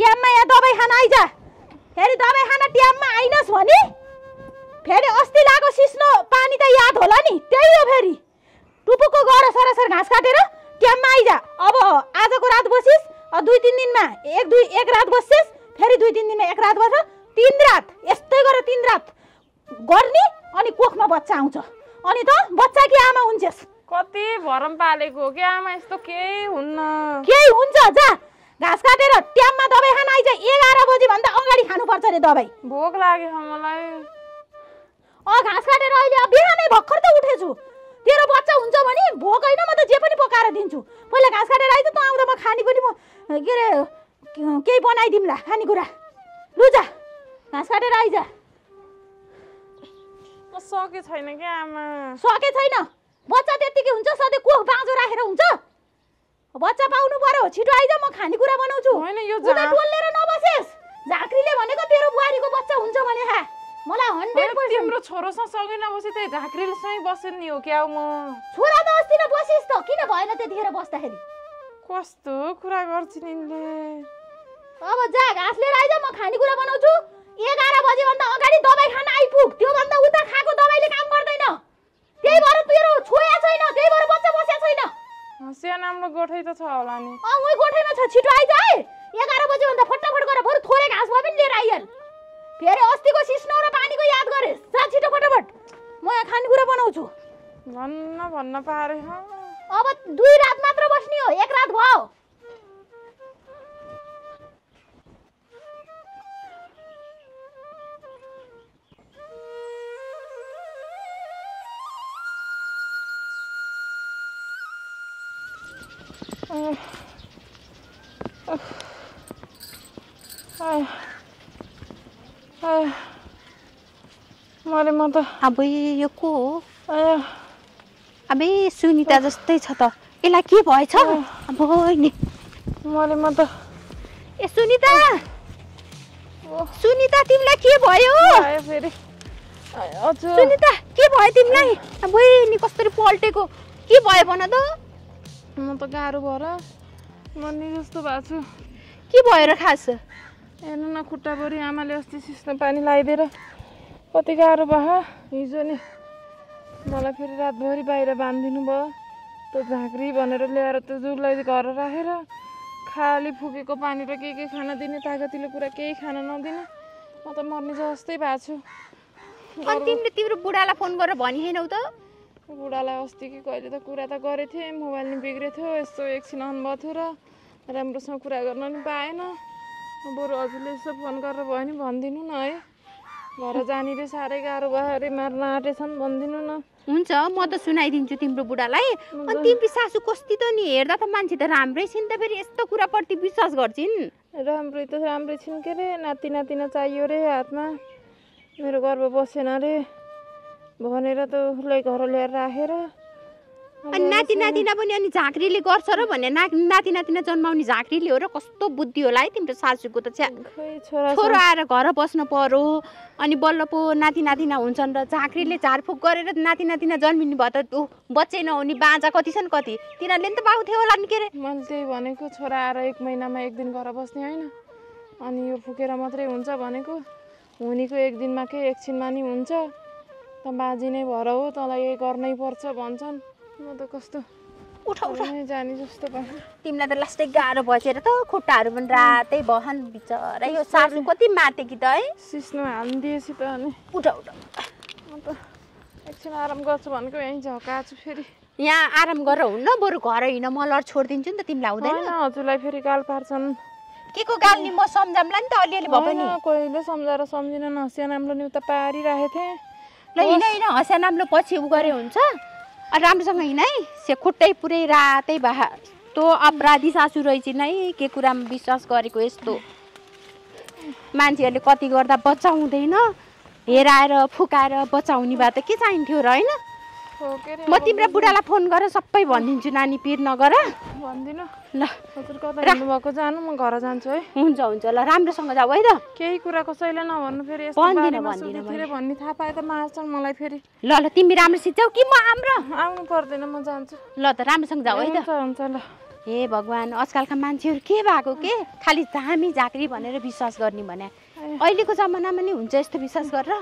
ट्याममा यहाँ दबाई खान आइजा। फेरि दबाई खान ट्याममा आइनस् भने फेरि अस्ति लागो सिस्नो पानी त याद होला नि, त्यही हो। फेरि टुपुको गएर सरसर घाँस काटेर ट्याममा आइजा। अब आजको रात बसिस, दुई तीन दिनमा एक दुई एक रात बसिस, फेरि दुई तीन दिनमा एक रात बस, तीन रात यस्तै गरेर तीन रात गर्ने अनि कोखमा बच्चा आउँछ। अनि त बच्चा कि आमा हुन्छस्। कति भरम पालेको हो कि आमा, यस्तो केही हुन्न, केही हुन्छ। जा घाँस काटेर ट्याममा दबाई खान आइजा। एघार बजी भन्दा अगाडि खानुपर्छ रे दबाई। भोक लाग्यो मलाई। अँ घाँस काटेर अहिले बिहानै भर्खर त उठेछु। तेरो बच्चा हुन्छ भने भोक होइन, म त जे पनि पकाएर दिन्छु। पहिला घाँस काटेर आइज, तँ आउँदा म खाने पनि म के अरे केही बनाइदिउँला खानेकुरा। लु जा घाँस काटेर आइज। सके छैन क्या आमा, सके छैन। बच्चा त्यतिकै हुन्छ, सधैँ कोख बाँझो राखेर हुन्छ। बच्चा पाउनु पर्यो, छिटो आइज, म खानेकुरा बनाउँछु। होइन यो डोलेर नबसेस्। झाँक्रीले भनेको तेरो बुहारीको बच्चा हुन्छ भने खा। मलाई हन्ड्रेड पर्सेन्ट तिम्रो छोरोसँग सँगै नबसी त झाँक्रीलेसँगै बसेन नि हो क्या? म छोरा त अस्ति न बसिस् त, किन भएन त्यतिखेर बस्दाखेरि? कस्तो कुरा गर्छिन् यिनले। अब जा घाँस लिएर आइज, म खानेकुरा बनाउँछु। एघार बजीभन्दा अगाडि दबाई खान आइपुग। त्योभन्दा उता खाएको दबाईले काम गर्दैन, त्यही भएर तेरो छोया छैन, त्यही भएर बच्चा बसेको छैन। हसिया नामको गोठै त छ होला नि। अँ उही गोठैमा छ, छिटो आइज है। एघार बजीभन्दा फटाफट गर, बरु थोरै घाँस भए पनि लिएर आइहाल। अरे अस्ति को सिस्नो र पानी को याद गरे जा छिटो फटाफट म यहाँ खानेकुरा बनाउँछु भन्न भन्न पारे ह अब दुई रात मात्र बस्नी हो एक रात भयो मरे म त अब यो को हो अबे सुनिता जस्तै छ त एला के भएछ अब नि मरे म त ए सुनिता सुनिता तिमीलाई के भयो आयो फेरि अझ सुनिता के भयो तिमीलाई अब नि कसरी पल्टेको के भयो भन त म त गाह्रो भएर मर्ने जस्तो भएको छु के भयो र खास हेर्न न खुट्टाभरि आमाले अस्ति सिस्नो पानी लाइदिएर कति गाह्रो भयो हिजो नि मलाई फेरि रातभरि बाहिर बाँधिदिनु भयो त्यो झाँक्री भनेर ल्याएर त्यो जुलाई घर राखेर खाली फुकेको पानी र के के खान दिने तागतिले कुरा केही खान नदिने म त मर्ने जस्तै भएको छु अनि तिमीले तिम्रो बुढालाई फोन गरेर भनि हैनौ त बुढालाई अस्ति कि कहिले त कुरा त गरे थिए मोबाइल नि बिग्रेथ्यो यस्तो एकछिन अन भयो थियो र राम्रोसँग कुरा गर्न नि पाएन बरु हजुरले यसो फोन गरेर भयो नि भनिदिनु न है घर जाने र साह्रै गाह्रो भयो अरे मार्न आँटेछन् भनिदिनु न हुन्छ म त सुनाइदिन्छु तिम्रो बुढालाई अनि तिमी सासू कस्ती त नि हेर्दा त मान्छे त राम्रै छिन् त फेरि यस्तो कुराप्रति विश्वास गर्छिन् राम्रै त राम्रै छिन् के रे नाति नातिना चाहियो रे हातमा मेरो गर्व बसेन रे भनेर त उसलाई घर ल्याएर राखेर अनि नाति नातिना पनि अनि झाँक्रीले गर्छ र भन्ने नाति नातिना जन्माउने झाँक्रीले हो र कस्तो बुद्धि होला है तिम्रो सासूको त छोरा छोरा आएर घर बस्नु पर्यो अनि बल्ल पो नाति नातिना हुन्छन् र झाँक्रीले झारफुक गरेर नाति नातिना जन्मिनु भयो त बच्चै नहुने बाँझा कति छन् कति तिनीहरूले नि त पाउँथ्यो होला नि के रे मैले त्यही भनेको छोरा आएर एक महिनामा एक दिन घर बस्ने होइन अनि यो फुकेर मात्रै हुन्छ भनेको हुनेको एक दिनमा के एकछिनमा नि हुन्छ त बाजी नै भएर हो तँलाई यही गर्नै पर्छ भन्छन् म त कस्तो उठ उठ जाने जस्तो भयो तिमीलाई त लास्टै गाह्रो बसेर त खुट्टाहरू पनि रातै बहन बिचरा यो सासु कति माते कि त है सिस्नो हाल्न दिएछ त अनि उठ उठ म त एकछिन आराम गर्छु भनेको यही झकाछु फेरि यहाँ आराम गरेर हुन्न बरु घर हिँड म लड छोडिदिन्छु नि त तिमीलाई हुँदैन हजुरलाई फेरि गाल पार्छन् के को गाल नि म सम्झामला नि त अलिअलि भए पनि कोहीले सम्झाएर सम्झिन नहस्या नामले नि उता पारिराखे थिए ल हिँड हिँड हस्या नामले पछि उ गरे हुन्छ राम्रोसँग हिँडै से खुट्टै पुरै रातै बाहा त्यो अपराधी सासू रहेछ नै के कुरामा विश्वास गरेको यस्तो मान्छेहरूले कति गर्दा बचाउँदैन हेराएर फुकाएर बचाउने भए त के चाहिन्थ्यो र हैन म तिम्रो बुढालाई फोन गरेर सबै भनिदिन्छु नानी पीर नगर भन्दिन ल हजुर कता हिँड्नु भएको जानु म घर जान्छु है हुन्छ हुन्छ ल राम्रोसँग जाऊ है त केही कुरा कसैले नभन्नु फेरि यस्तो बारेमा भन्दिन भन्दिन भन्ने थाहा पाए त मार्छन् मलाई फेरि ल ल तिमी राम्रोसित जाऊ कि म आम्र आउनु पर्दैन म जान्छु ल त राम्रोसँग जाऊ है त हुन्छ ल हे भगवान आजकलका मान्छेहरु के भएको के खाली धामी झाँक्री भनेर विश्वास गर्ने भने अहिलेको जमानामा नि हुन्छ यस्तो विश्वास गरेर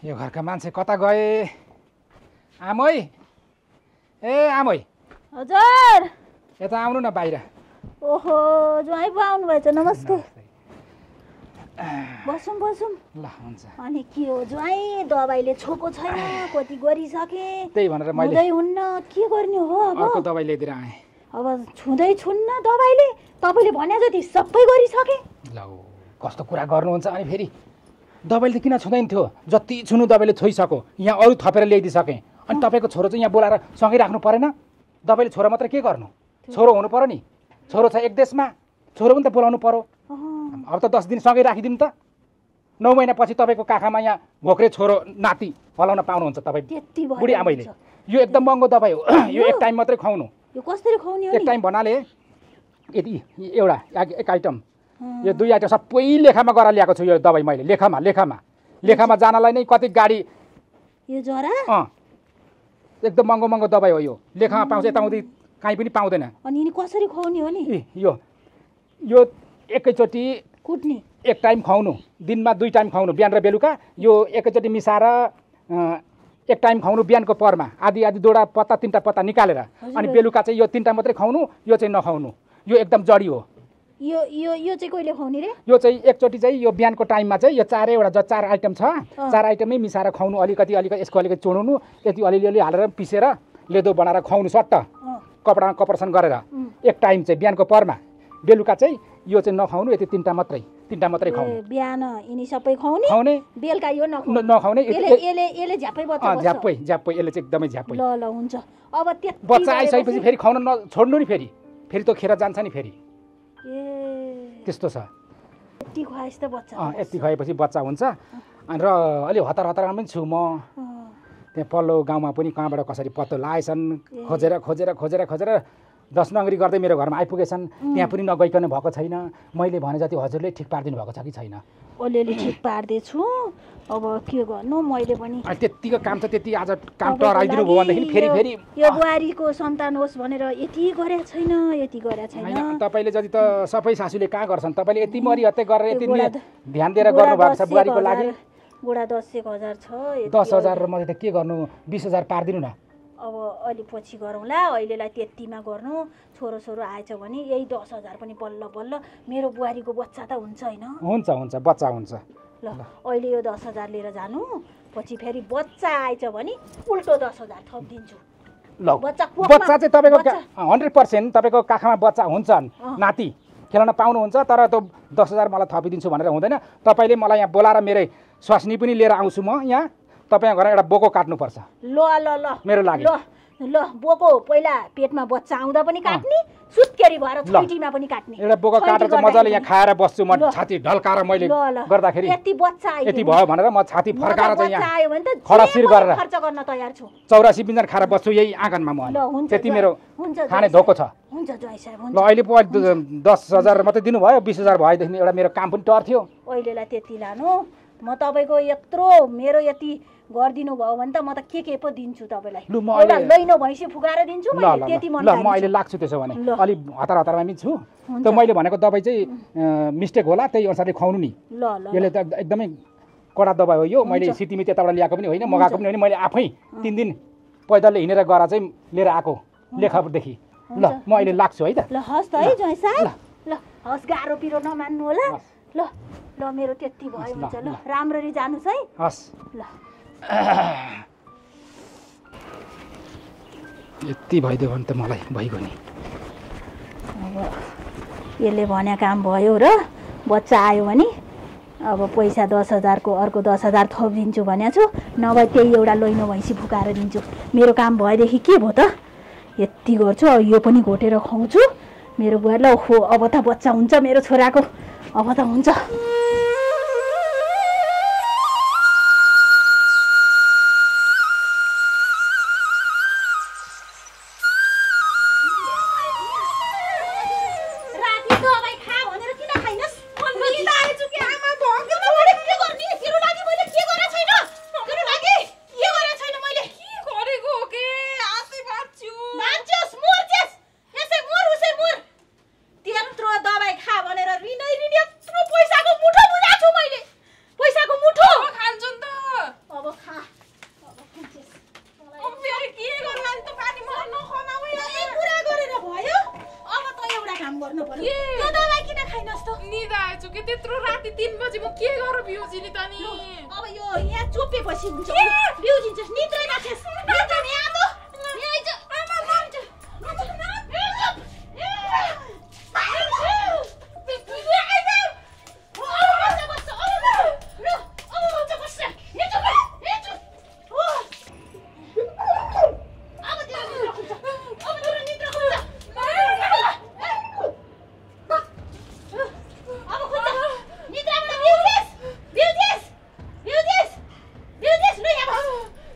यो घरका मान्छे कता गए आमै ए आमै हजुर यता आउनु न बाहिर ओहो ज्वाइँ पो आउनु भएछ नमस्ते बसौँ बसौँ ल हुन्छ अनि के हो ज्वाइँ दबाईले छोको छैन कति गरिसके त्यही भनेर मैले हुँदै हुन्न के गर्ने हो अब अर्को दबाई ल्याइदिएर आएँ अब छुँदै छुन्न दबाईले तपाईले भने जति सबै गरिसके ल कस्तो कुरा गर्नुहुन्छ अनि फेरि दबाईले त किन छुँदैन थियो जति छुनु दबाईले छोइसक्यो यहाँ अरू थपेर ल्याइदिइसकेँ अनि तपाईँको छोरो चाहिँ यहाँ बोलाएर सँगै राख्नु परेन दबाईले छोरा मात्र के गर्नु छोरो हुनु पर्यो नि छोरो छ एक देशमा छोरो पनि त बोलाउनु पर्यो अब त दस दिन सँगै राखिदिउँ त नौ महिनापछि तपाईँको काखामा यहाँ भोक्रे छोरो नाति फलाउन पाउनुहुन्छ तपाईँ बुढी आमैले यो एकदम महँगो दबाई हो यो एक टाइम मात्रै खुवाउनु यो कसरी खुवाउने एक टाइम भन्नाले यदि एउटा एक आइटम यो दुई आइटम सबै लेखामा गरेर ल्याएको छु यो दबाई मैले लेखामा लेखामा लेखामा जानलाई नै कति गाडी यो जरा अँ एकदम महँगो महँगो दबाई हो यो लेखामा पाउँछ यताउँदै काहीँ पनि पाउँदैन अनि कसरी खुवाउने हो नि यो यो एकैचोटि कुट्ने एक टाइम खुवाउनु दिनमा दुई टाइम खुवाउनु बिहान र बेलुका यो एकैचोटि मिसाएर एक टाइम खुआन बिहान को पहर में आधी आधी दुवटा पत्ता तीनटा पत्ता निकालेर अनि बेलुका चाहिँ यो तीनटा मात्रै खुआउनु, यो चाहिँ नखुआउनु। यो एकदम जडी हो। यो यो यो चाहिँ कहिले खुआउने रे? यो चाहिँ एकचोटी चाहिँ यो बिहानको टाइममा चाहिँ यो चारैवटा चार आइटम छ, चार आइटमै मिसाएर खुआउनु। अलिकति अलिकति यसको अलिकति चोड्नु, त्यति अलिअलि हालेर पिसेर लेदो बनाएर खुआउनु सट्ट कपडामा कपरसन गरेर। एक टाइम चाहिँ बिहानको पहरमा, बेलुका चाहिँ यो चाहिँ नखुआउनु, यति तीनटा मात्रै तीनटा मात्रै खुआउनु। बिहान यिनी सबै खुआउने, बेलुका यो नखुआउने। यसले यसले यसले झ्यापै बचाउँछ। झ्यापै झ्यापै यसले चाहिँ एकदमै झ्यापै। ल ल हुन्छ। अब त्यो बच्चा आइसकेपछि फेरि खुआउन नछोड्नु नि, फेरि फेरि त्यो खेर जान्छ नि फेरि। ए त्यस्तो छ। यति खुवाएस त बच्चा। अ यति खुवाएपछि बच्चा हुन्छ। अनि र अलि हतार हतारमा पनि छु म। त्यहाँ पल्लो गाउँमा पनि कहाँबाट कसरी पत्तो लाएछन्, खोजेर खोजेर खोजेर खोजेर दस नगरी गर्दै मेरो घरमा आइपुगेछन्। त्यहाँ पनि नगइकन भएको छैन। मैले भने जति हजुरले ठिक पारिदिनु भएको छ कि छैन? अलिअलि ठिक पार्दैछु। अब के गर्नु, मैले पनि त्यतिको काम छ, त्यति आज काम टराइदिनु भयो भनेदेखि फेरि फेरि यो बुहारीको सन्तान होस् भनेर यति गरेको छैन, यति गरेको छैन। तपाईले जति त सबै सासूले कहाँ गर्छन्, तपाईले यति मरिहत्ते गरेर यति ध्यान दिएर गर्नु भएको छ बुहारीको लागि। गोडा दस एक हजार छ, दस हजार र मैले त के गर्नु, बिस हजार पारिदिनु न। अब अलि पछि गरौँला, अहिलेलाई त्यतिमा गर्नु। छोरो छोरो आएछ भने यही दस हजार पनि बल्ल बल्ल मेरो बुहारीको बच्चा त हुन्छ होइन? हुन्छ हुन्छ, बच्चा हुन्छ। ल अहिले यो दस हजार लिएर जानु, पछि फेरि बच्चा आएछ भने उल्टो दस हजार थपिदिन्छु। ल बच्चा बच्चा चाहिँ तपाईँको हन्ड्रेड पर्सेन्ट तपाईँको काखामा बच्चा हुन्छन्, नाति खेल्न पाउनुहुन्छ। तर त्यो दस हजार मलाई थपिदिन्छु भनेर हुँदैन। तपाईँले मलाई यहाँ बोलाएर मेरो स्वास्नी पनि लिएर आउँछु म यहाँ। तपाईँ घर एउटा बोको काट्नुपर्छ। ल ल ल मेरो लागि। ल ल बोको पहिला पेटमा बच्चा आउँदा पनि काट्ने, सुत्केरी भएर छुटीमा पनि काट्ने। एउटा बोको काटेर मजाले यहाँ खाएर बस्छु म, छाती ढल्काएर मैले गर्दाखेरि यति बच्चा आयो, यति भयो भनेर म छाती फर्काएर चाहिँ यहाँ आयो भने त खडासिर गरेर खर्च गर्न तयार छु। चौरासी बिन्जन खाएर बस्छु यही आँगनमा म। त्यति मेरो खाने धोको छ। हुन्छ जय साहब, हुन्छ। ल अहिले पो दस हजार मात्रै दिनुभयो, बिस हजार भएदेखि एउटा मेरो काम पनि टर्थ्यो। अहिलेलाई त्यति लानु। म तपाईँको यत्रो मेरो यति गरिदिनु भयो भने त म त के के पो दिन्छु तपाईँलाई। एउटा लैनो भैँसी फुकाएर दिन्छु मैले, त्यति मन लाग्छ। ल म अहिले लाग्छु त्यसो भने। अलि हतार हतारमा पनि छु। त मैले भनेको दबाई चाहिँ मिस्टेक होला, त्यही अनुसारले खुवाउनु नि। ल ल यसले त एकदमै कडा दबाई हो यो। मैले सिटीमा त्यताबाट ल्याएको पनि होइन, मगाएको पनि होइन, मैले आफै तिन दिन पैदलले हिँडेर गएर चाहिँ लिएर आएको लेखापुरदेखि। ल म अहिले लाग्छु है त। ल हस् त है जय साहब। ल हस्, गाह्रो पिरो नमान्नु होला। ल ल मेरो त्यति भयो, हुन्छ। ल राम्ररी जानुस् है। हस् ल। यति भइदियो भने त मलाई भइगयो नि। अब यसले भने काम भयो र बच्चा आयो भने अब पैसा दस हजारको अर्को दस हजार थपिदिन्छु भनेको छु, नभए त्यही एउटा लैनो भैँसी फुकाएर दिन्छु। मेरो काम भएदेखि के भयो त? यति गर्छु, यो पनि घोटेर खुवाउँछु मेरो बुहारीलाई। हो अब त बच्चा हुन्छ मेरो छोराको, अब त हुन्छ।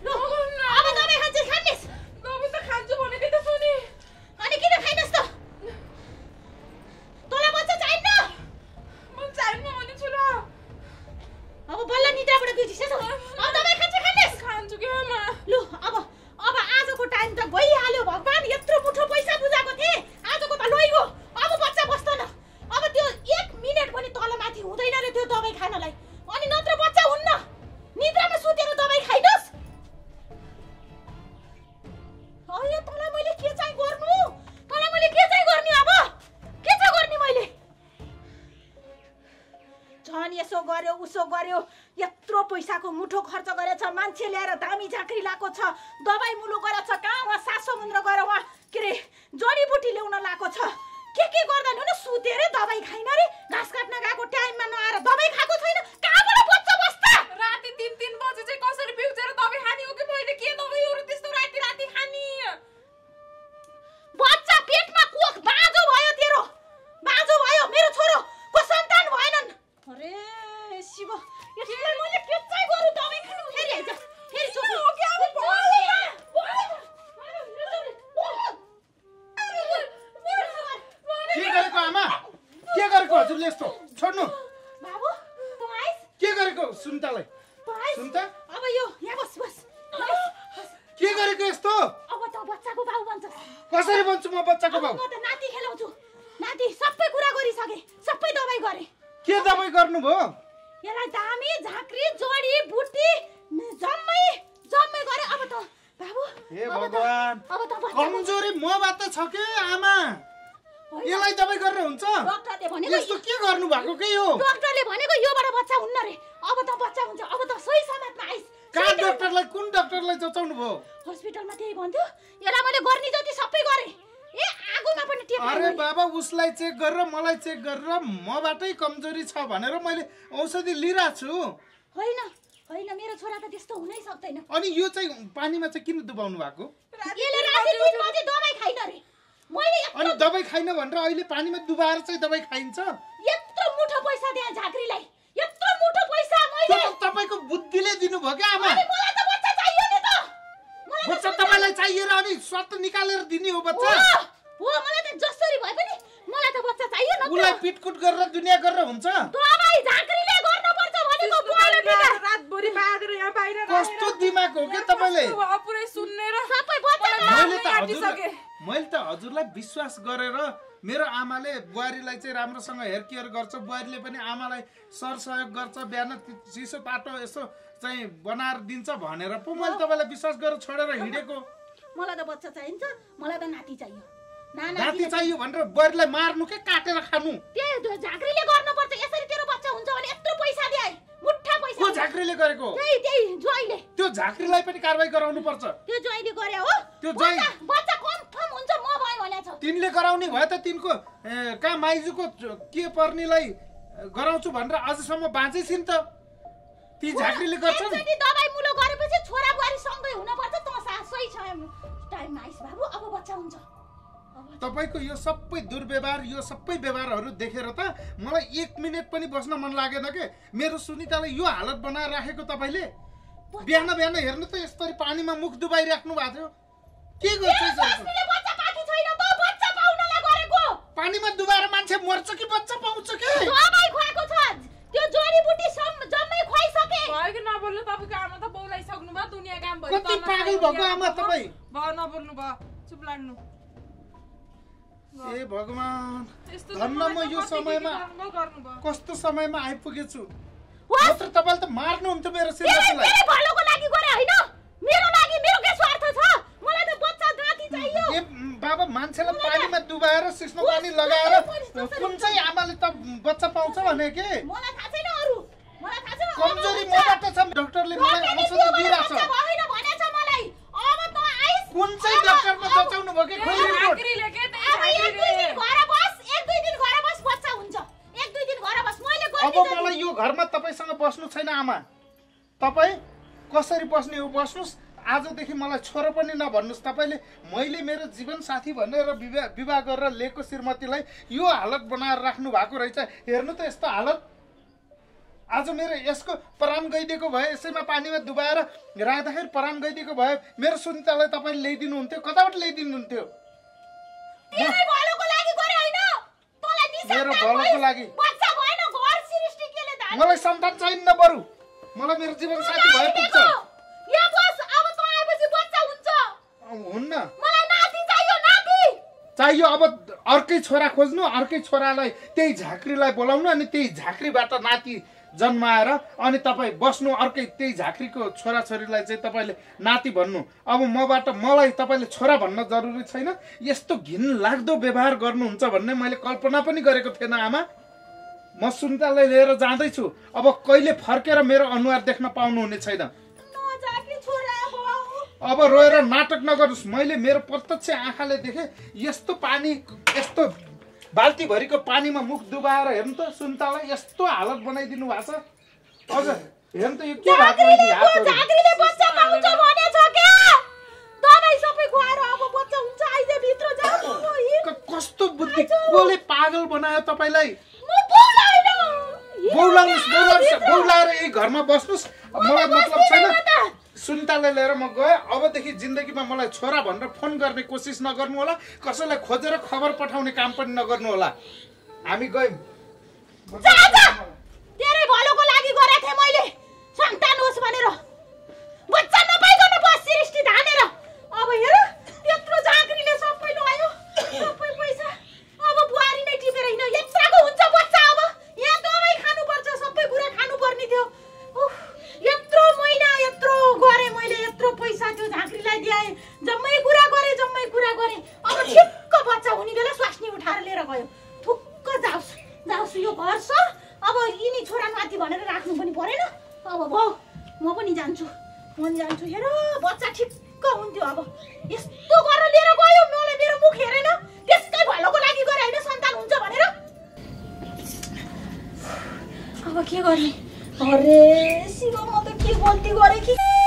No, को मुठो खर्च गरेछ मान्छे ल्याएर दामी झाँक्री लाको छ दबाई मुलो गरेछ कहाँ वहाँ सासो मुन्द्र गएर वहाँ के रे जडीबुटी ल्याउन लाको छ के के गर्दा नि उनी सुतेर दबाई खाइन रे घाँस काट्न गएको टाइममा नआएर दबाई खाएको छैन कहाँबाट बच्च बस्ता राति तीन तीन बजे चाहिँ कसरी बिउजेर दबाई खानी हो कि मैले के दबाई हो र त्यस्तो राति राति खानी बच्चा पेटमा कोख बाँझो भयो तेरो बाँझो भयो मेरो छोरो को सन्तान भएनन् अरे शिव यसले मैले के चाहिँ गरु दबाई खानु फेरि जा फेरि छोरो के अब बोले बोले के गरेको आमा के गरेको हजुरले यस्तो छोड्नु बाबु त आइस के गरेको सुनितालाई सुनिता अब यो यहाँ बस बस के गरेको यस्तो अब त बच्चाको बाउ बन्छ कसरी बन्छु म बच्चाको बाउ म त नाति खेलाउँछु नाति सबै कुरा गरिसके सबै दबाई गरे के दबाई गर्नु भयो यसलाई दामी झाँक्री जोडी बुटी जम्मै जम्मै गरे अब त बाबु हे भगवान अब त कमजोरी मबाट छ के आमा यसलाई दबाई गरेर हुन्छ डाक्टरले भनेको यस्तो के गर्नु भएको के यो डाक्टरले भनेको योबाट बच्चा हुन्न रे अब त बच्चा हुन्छ अब त सही समाजमा आइस का डाक्टरलाई कुन डाक्टरलाई जचाउनु भयो अस्पतालमा त्यही भन्थ्यो यसलाई मैले गर्ने जति सबै गरे ए आगोमा पनि टेप अरे बाबा उसलाई चेक गरेर मलाई चेक गरेर मबाटै कमजोरी छ भनेर मैले औषधि लिइराछु हैन हैन मेरो छोरा त त्यस्तो हुनै सक्दैन अनि यो चाहिँ पानीमा चाहिँ किन डुबाउनु भएको यसले राति तीन बजे दबाई खाइन रे मैले अनि दबाई खाइन भनेर अहिले पानीमा डुबाएर चाहिँ दबाई खाइन्छ यत्रो मुठो पैसा दिए झाँक्रीलाई यत्रो मुठो पैसा मैले तपाईको बुद्धिले दिनु भयो के आमा अनि मलाई त बच्चा चाहियो नि त बच्चा तपाईलाई चाहिएर अनि स्वाट निकालेर दिने हो बच्चा हो मलाई त जसरी भए पनि मलाई त बच्चा चाहियो न उलाई पिटकुट गरेर दुनिया गरेर हुन्छ दबाई झाँक्रीले गर्न पर्छ भनेको बोले टिका रातभरि बाहेर यहाँ बाहिर कस्तो दिमाग हो के तपाईले पुरै सुन्ने र सबै बच्चा मैले त हजुरले मैले त हजुरलाई विश्वास गरेर मेरो आमाले बुहारीलाई चाहिँ राम्रोसँग हेयर केयर गर्छ बुहारीले पनि आमालाई सरसहयोग गर्छ बिहान चिसो पाटो यसो चाहिँ बनाएर दिन्छ भनेर पो मैले तपाईलाई विश्वास गरेर छोडेर हिडेको मलाई त बच्चा चाहिन्छ मलाई त नाति चाहियो ना नाति चाहियो भनेर बुहारीलाई मार्नु के काटेर खानु त्यो झाँक्रीले गर्नुपर्छ यसरी तेरो बच्चा हुन्छ भने यत्रो पैसा दिए मुठ्ठा पैसा को झाँक्रीले गरेको त्यही त्यही ज्वाइले त्यो झाँक्रीलाई पनि कारबाही गराउनु पर्छ त्यो ज्वाइले गरे हो त्यो ज्वाइ बच्चा कन्फर्म हुन्छ म भयो भनेछ तिमीले गराउने भए त तिनको का माइजुको के पर्नेलाई गराउँछु भनेर आजसम्म बाँचेछिन त ती झाँक्रीले गर्छन् जति दबाई मुलो गरेपछि छोरा बुहारी सँगै हुन पर्छ त सही छ टाइममा आइस बाबु अब बच्चा हुन्छ तपाईको यो सबै दुर्व्यवहार यो सबै व्यवहारहरु देखेर त मलाई एक मिनेट पनि बस्न मन लागेन के मेरो सुनिताले यो हालत बनाएर राखेको तपाईले बिहान बिहान हेर्नु त यसरी पानीमा मुख डुबाई राख्नु भएको थियो के गर्छस् तिमीले बच्चा पाकी छैन त बच्चा पाउनला गरेको पानीमा डुबाएर मान्छे मर्छ कि बच्चा पाउँछ के दबाई खुवाएको छ त्यो जडीबुटी जम्मै खुवाइसके भयो कि नबोल्नु तपाईको आमा त बौलाई सक्नु भयो दुनिया काम भयो कति पागल भएको आमा तपाई भयो नबोल्नु भयो चुप लाग्नु ए भगवान धन्न म यो समयमा कस्तो समयमा आइपुगेछु मात्र तपाईले त मार्नु हुन्छ मेरो श्रीमतीलाई मेरो भलोको लागि गरे हैन मेरो लागि मेरो के स्वार्थ छ मलाई त बच्चा नाति चाहियो ए बाबा मान्छेलाई पानीमा डुबाएर सिस्नो पानी लगाएर कुन चाहिँ आमाले त बच्चा पाउँछ भने के मलाई थाहा छैन अरु मलाई थाहा छैन कमजोरी मबाट छ डाक्टरले मलाई औषधि दिइराछ होइन भनेछ मलाई अब त आइस कुन चाहिँ डाक्टरमा जचाउनु भयो के खोइ रिपोर्ट अब मलाई यो घरमा तपाईसँग बस्नु छैन आमा तपाईँ कसरी बस्ने हो बस्नुस् आजदेखि मलाई छोरो पनि नभन्नुस् तपाईले मैले मेरो जीवन साथी भनेर विवाह विवाह गरेर लिएको श्रीमतीलाई यो हालत बनाएर राख्नु भएको रहेछ हेर्नु त यस्तो हालत आज मेरो यसको पराम गइदिएको भए यसैमा पानीमा डुबाएर राख्दाखेरि पराम गइदिएको भए मेरो सुनितालाई तपाईले ल्याइदिनु हुन्थ्यो कताबाट ल्याइदिनु हुन्थ्यो मेरो भलोको लागि गरे हैन तलाई निसा मेरो भलोको लागि बच्चा भएन घर सृष्टि केले दान मलाई सन्तान चाहिन्न बरु मलाई मेरो जीवन साथी भए पुग्छ या बस अब त आएपछि बच्चा हुन्छ हुन्न मलाई नाति चाहियो नाति चाहियो अब अर्कै छोरा खोज्नु अर्कै छोरालाई त्यही झाँक्रीलाई बोलाउनु अनि त्यही झाँक्रीबाट नाति जन्माएर अनि तपाई बस्नु अर्कै त्यही झाँक्रीको छोराछोरीलाई चाहिँ तपाईले नाति भन्नु अब मबाट मलाई तपाईले छोरा भन्न जरुरी छैन यस्तो घिन लाग्दो व्यवहार गर्नुहुन्छ भन्ने मैले कल्पना पनि गरेको थिएन आमा म सुनितालाई लिएर जाँदै छु। अब कहिले फर्केर मेरो अनुहार देख्न पाउनु हुने छैन। अब रोएर नाटक नगर्नुस्। मैले मेरो प्रत्यक्ष आँखाले देखे। यस्तो पानी यस्तो बाल्टी भरिको पानीमा मुख डुबाएर हेर्नु त सुनितालाई यस्तो हालत बनाइदिनु भएको छ। अझ हेर्नु त यो के भएको हो। झाँक्रीले बच्चा पाउँछ भनेछ के? दबाई सबै खुवाएर अब बच्चा हुन्छ। आइजे भित्र जाऊ। कस्तो बुद्धि कोले पागल बनायो तपाईलाई? बोलाउनुस् बोलाउनुस् बोलाएर यही घरमा बस्नुस्। मलाई मतलब छैन। सुनितालाई लिएर म गएँ। अबदेखि जिन्दगीमा मलाई छोरा भनेर फोन गर्ने कोसिस नगर्नु होला। कसैलाई खोजेर खबर पठाउने काम पनि नगर्नु होला। हामी गयौँ। तेरै भलोको लागि गरे थिए मैले। सन्तान होस् भनेर। बच्चा नपाइकन बस सृष्टि धानेर। अब हेर त्यत्रो झाँक्रीले सबै ल्यायो। सबै पैसा अब बुहारी नै टिपेर हिँड्यो। यत्राको हुन्छ बच्चा। अब यहाँ दबाई खानुपर्छ। सबै कुरा खानुपर्ने थियो। उफ यत्रो महिना यत्रो गरे मैले। यत्रो पैसा त्यो झाँक्रीलाई दिए। जम्मै कुरा गरे जम्मै कुरा गरे। अब ठिक्क बच्चा हुने बेला स्वास्नी उठाएर लिएर गयो। ठुक्क जाउस जाउस यो घर छ। अब यिनी छोरा नाति भनेर राख्नु पनि परेन। अब भाउ म पनि जान्छु म जान्छु। हेर बच्चा ठिक्क हुन्थ्यो। अब यस्तो गरेर लिएर गयो। मलाई मेरो मुख हेरेन। त्यसकै भलोको लागि गरे हैन सन्तान हुन्छ भनेर। अब के गर्ने? अरे शिव म त के गल्ती गरे कि?